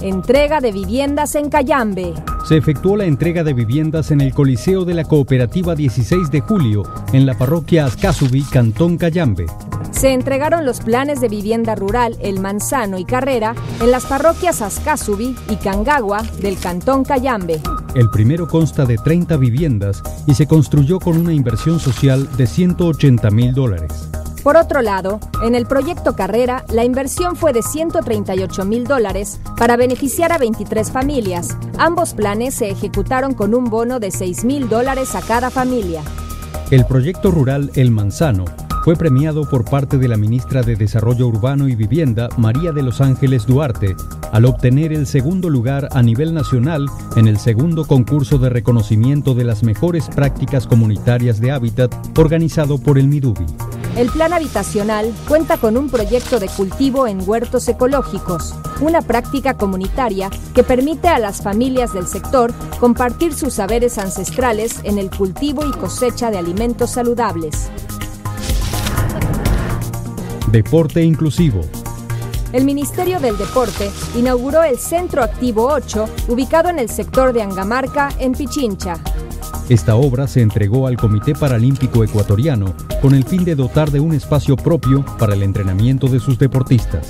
Entrega de viviendas en Cayambe. Se efectuó la entrega de viviendas en el Coliseo de la Cooperativa 16 de Julio, en la parroquia Ascasubi, Cantón Cayambe. Se entregaron los planes de vivienda rural El Manzano y Carrera en las parroquias Ascasubi y Cangagua del Cantón Cayambe. El primero consta de 30 viviendas y se construyó con una inversión social de $180.000. Por otro lado, en el proyecto Carrera, la inversión fue de $138.000 para beneficiar a 23 familias. Ambos planes se ejecutaron con un bono de $6.000 a cada familia. El proyecto rural El Manzano fue premiado por parte de la ministra de Desarrollo Urbano y Vivienda, María de los Ángeles Duarte, al obtener el segundo lugar a nivel nacional en el segundo concurso de reconocimiento de las mejores prácticas comunitarias de hábitat organizado por el Midubi. El plan habitacional cuenta con un proyecto de cultivo en huertos ecológicos, una práctica comunitaria que permite a las familias del sector compartir sus saberes ancestrales en el cultivo y cosecha de alimentos saludables. Deporte inclusivo. El Ministerio del Deporte inauguró el Centro Activo 8, ubicado en el sector de Angamarca, en Pichincha. Esta obra se entregó al Comité Paralímpico Ecuatoriano con el fin de dotar de un espacio propio para el entrenamiento de sus deportistas.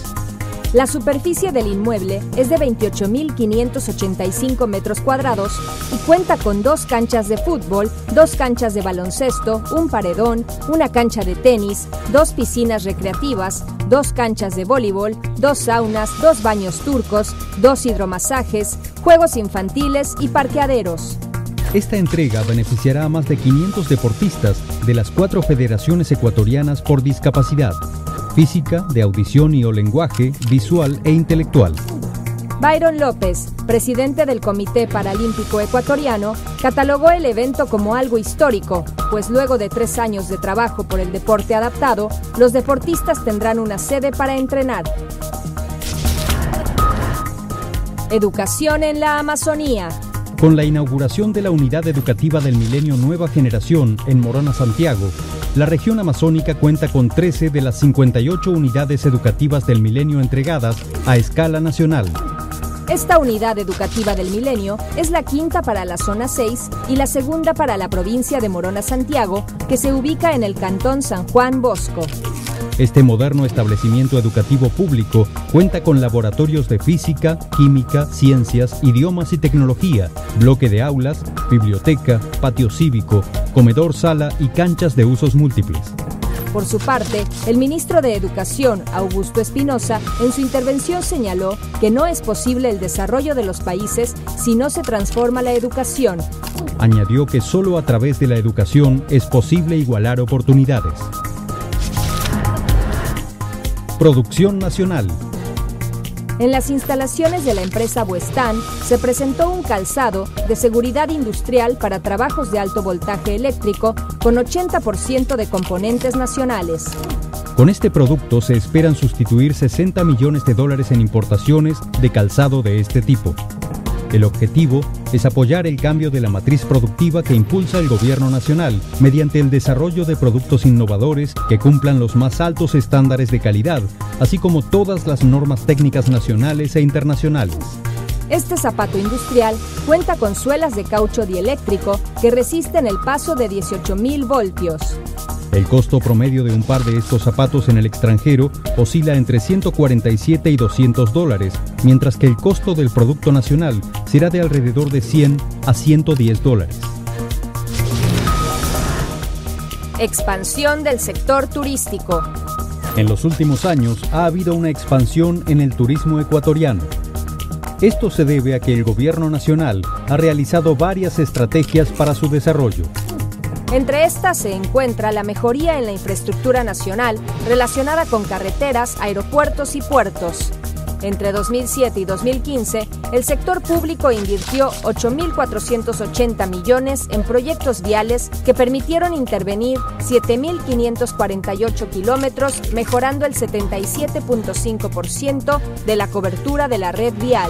La superficie del inmueble es de 28.585 metros cuadrados y cuenta con 2 canchas de fútbol, 2 canchas de baloncesto, un paredón, una cancha de tenis, 2 piscinas recreativas, 2 canchas de voleibol, 2 saunas, 2 baños turcos, 2 hidromasajes, juegos infantiles y parqueaderos. Esta entrega beneficiará a más de 500 deportistas de las 4 federaciones ecuatorianas por discapacidad física, de audición y o lenguaje, visual e intelectual. Byron López, presidente del Comité Paralímpico Ecuatoriano, catalogó el evento como algo histórico, pues luego de 3 años de trabajo por el deporte adaptado, los deportistas tendrán una sede para entrenar. Educación en la Amazonía. Con la inauguración de la Unidad Educativa del Milenio Nueva Generación en Morona, Santiago, la región amazónica cuenta con 13 de las 58 unidades educativas del milenio entregadas a escala nacional. Esta unidad educativa del milenio es la 5ª para la zona 6 y la 2ª para la provincia de Morona, Santiago, que se ubica en el cantón San Juan Bosco. Este moderno establecimiento educativo público cuenta con laboratorios de física, química, ciencias, idiomas y tecnología, bloque de aulas, biblioteca, patio cívico, comedor, sala y canchas de usos múltiples. Por su parte, el ministro de Educación, Augusto Espinosa, en su intervención señaló que no es posible el desarrollo de los países si no se transforma la educación. Añadió que solo a través de la educación es posible igualar oportunidades. Producción nacional. En las instalaciones de la empresa Buestán se presentó un calzado de seguridad industrial para trabajos de alto voltaje eléctrico con 80% de componentes nacionales. Con este producto se esperan sustituir $60 millones en importaciones de calzado de este tipo. El objetivo es apoyar el cambio de la matriz productiva que impulsa el gobierno nacional mediante el desarrollo de productos innovadores que cumplan los más altos estándares de calidad, así como todas las normas técnicas nacionales e internacionales. Este zapato industrial cuenta con suelas de caucho dieléctrico que resisten el paso de 18.000 voltios. El costo promedio de un par de estos zapatos en el extranjero oscila entre $147 y $200, mientras que el costo del producto nacional será de alrededor de $100 a $110. Expansión del sector turístico. En los últimos años ha habido una expansión en el turismo ecuatoriano. Esto se debe a que el gobierno nacional ha realizado varias estrategias para su desarrollo. Entre estas se encuentra la mejoría en la infraestructura nacional relacionada con carreteras, aeropuertos y puertos. Entre 2007 y 2015, el sector público invirtió $8.480 millones en proyectos viales que permitieron intervenir 7.548 kilómetros, mejorando el 77.5% de la cobertura de la red vial.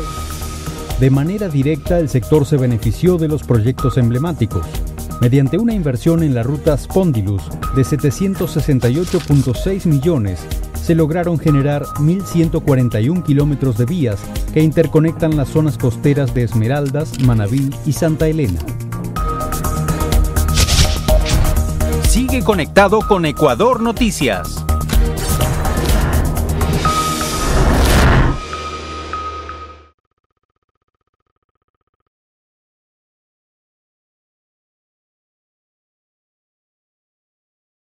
De manera directa, el sector se benefició de los proyectos emblemáticos. mediante una inversión en la ruta Spondylus de 768.6 millones, se lograron generar 1.141 kilómetros de vías que interconectan las zonas costeras de Esmeraldas, Manabí y Santa Elena. Sigue conectado con Ecuador Noticias.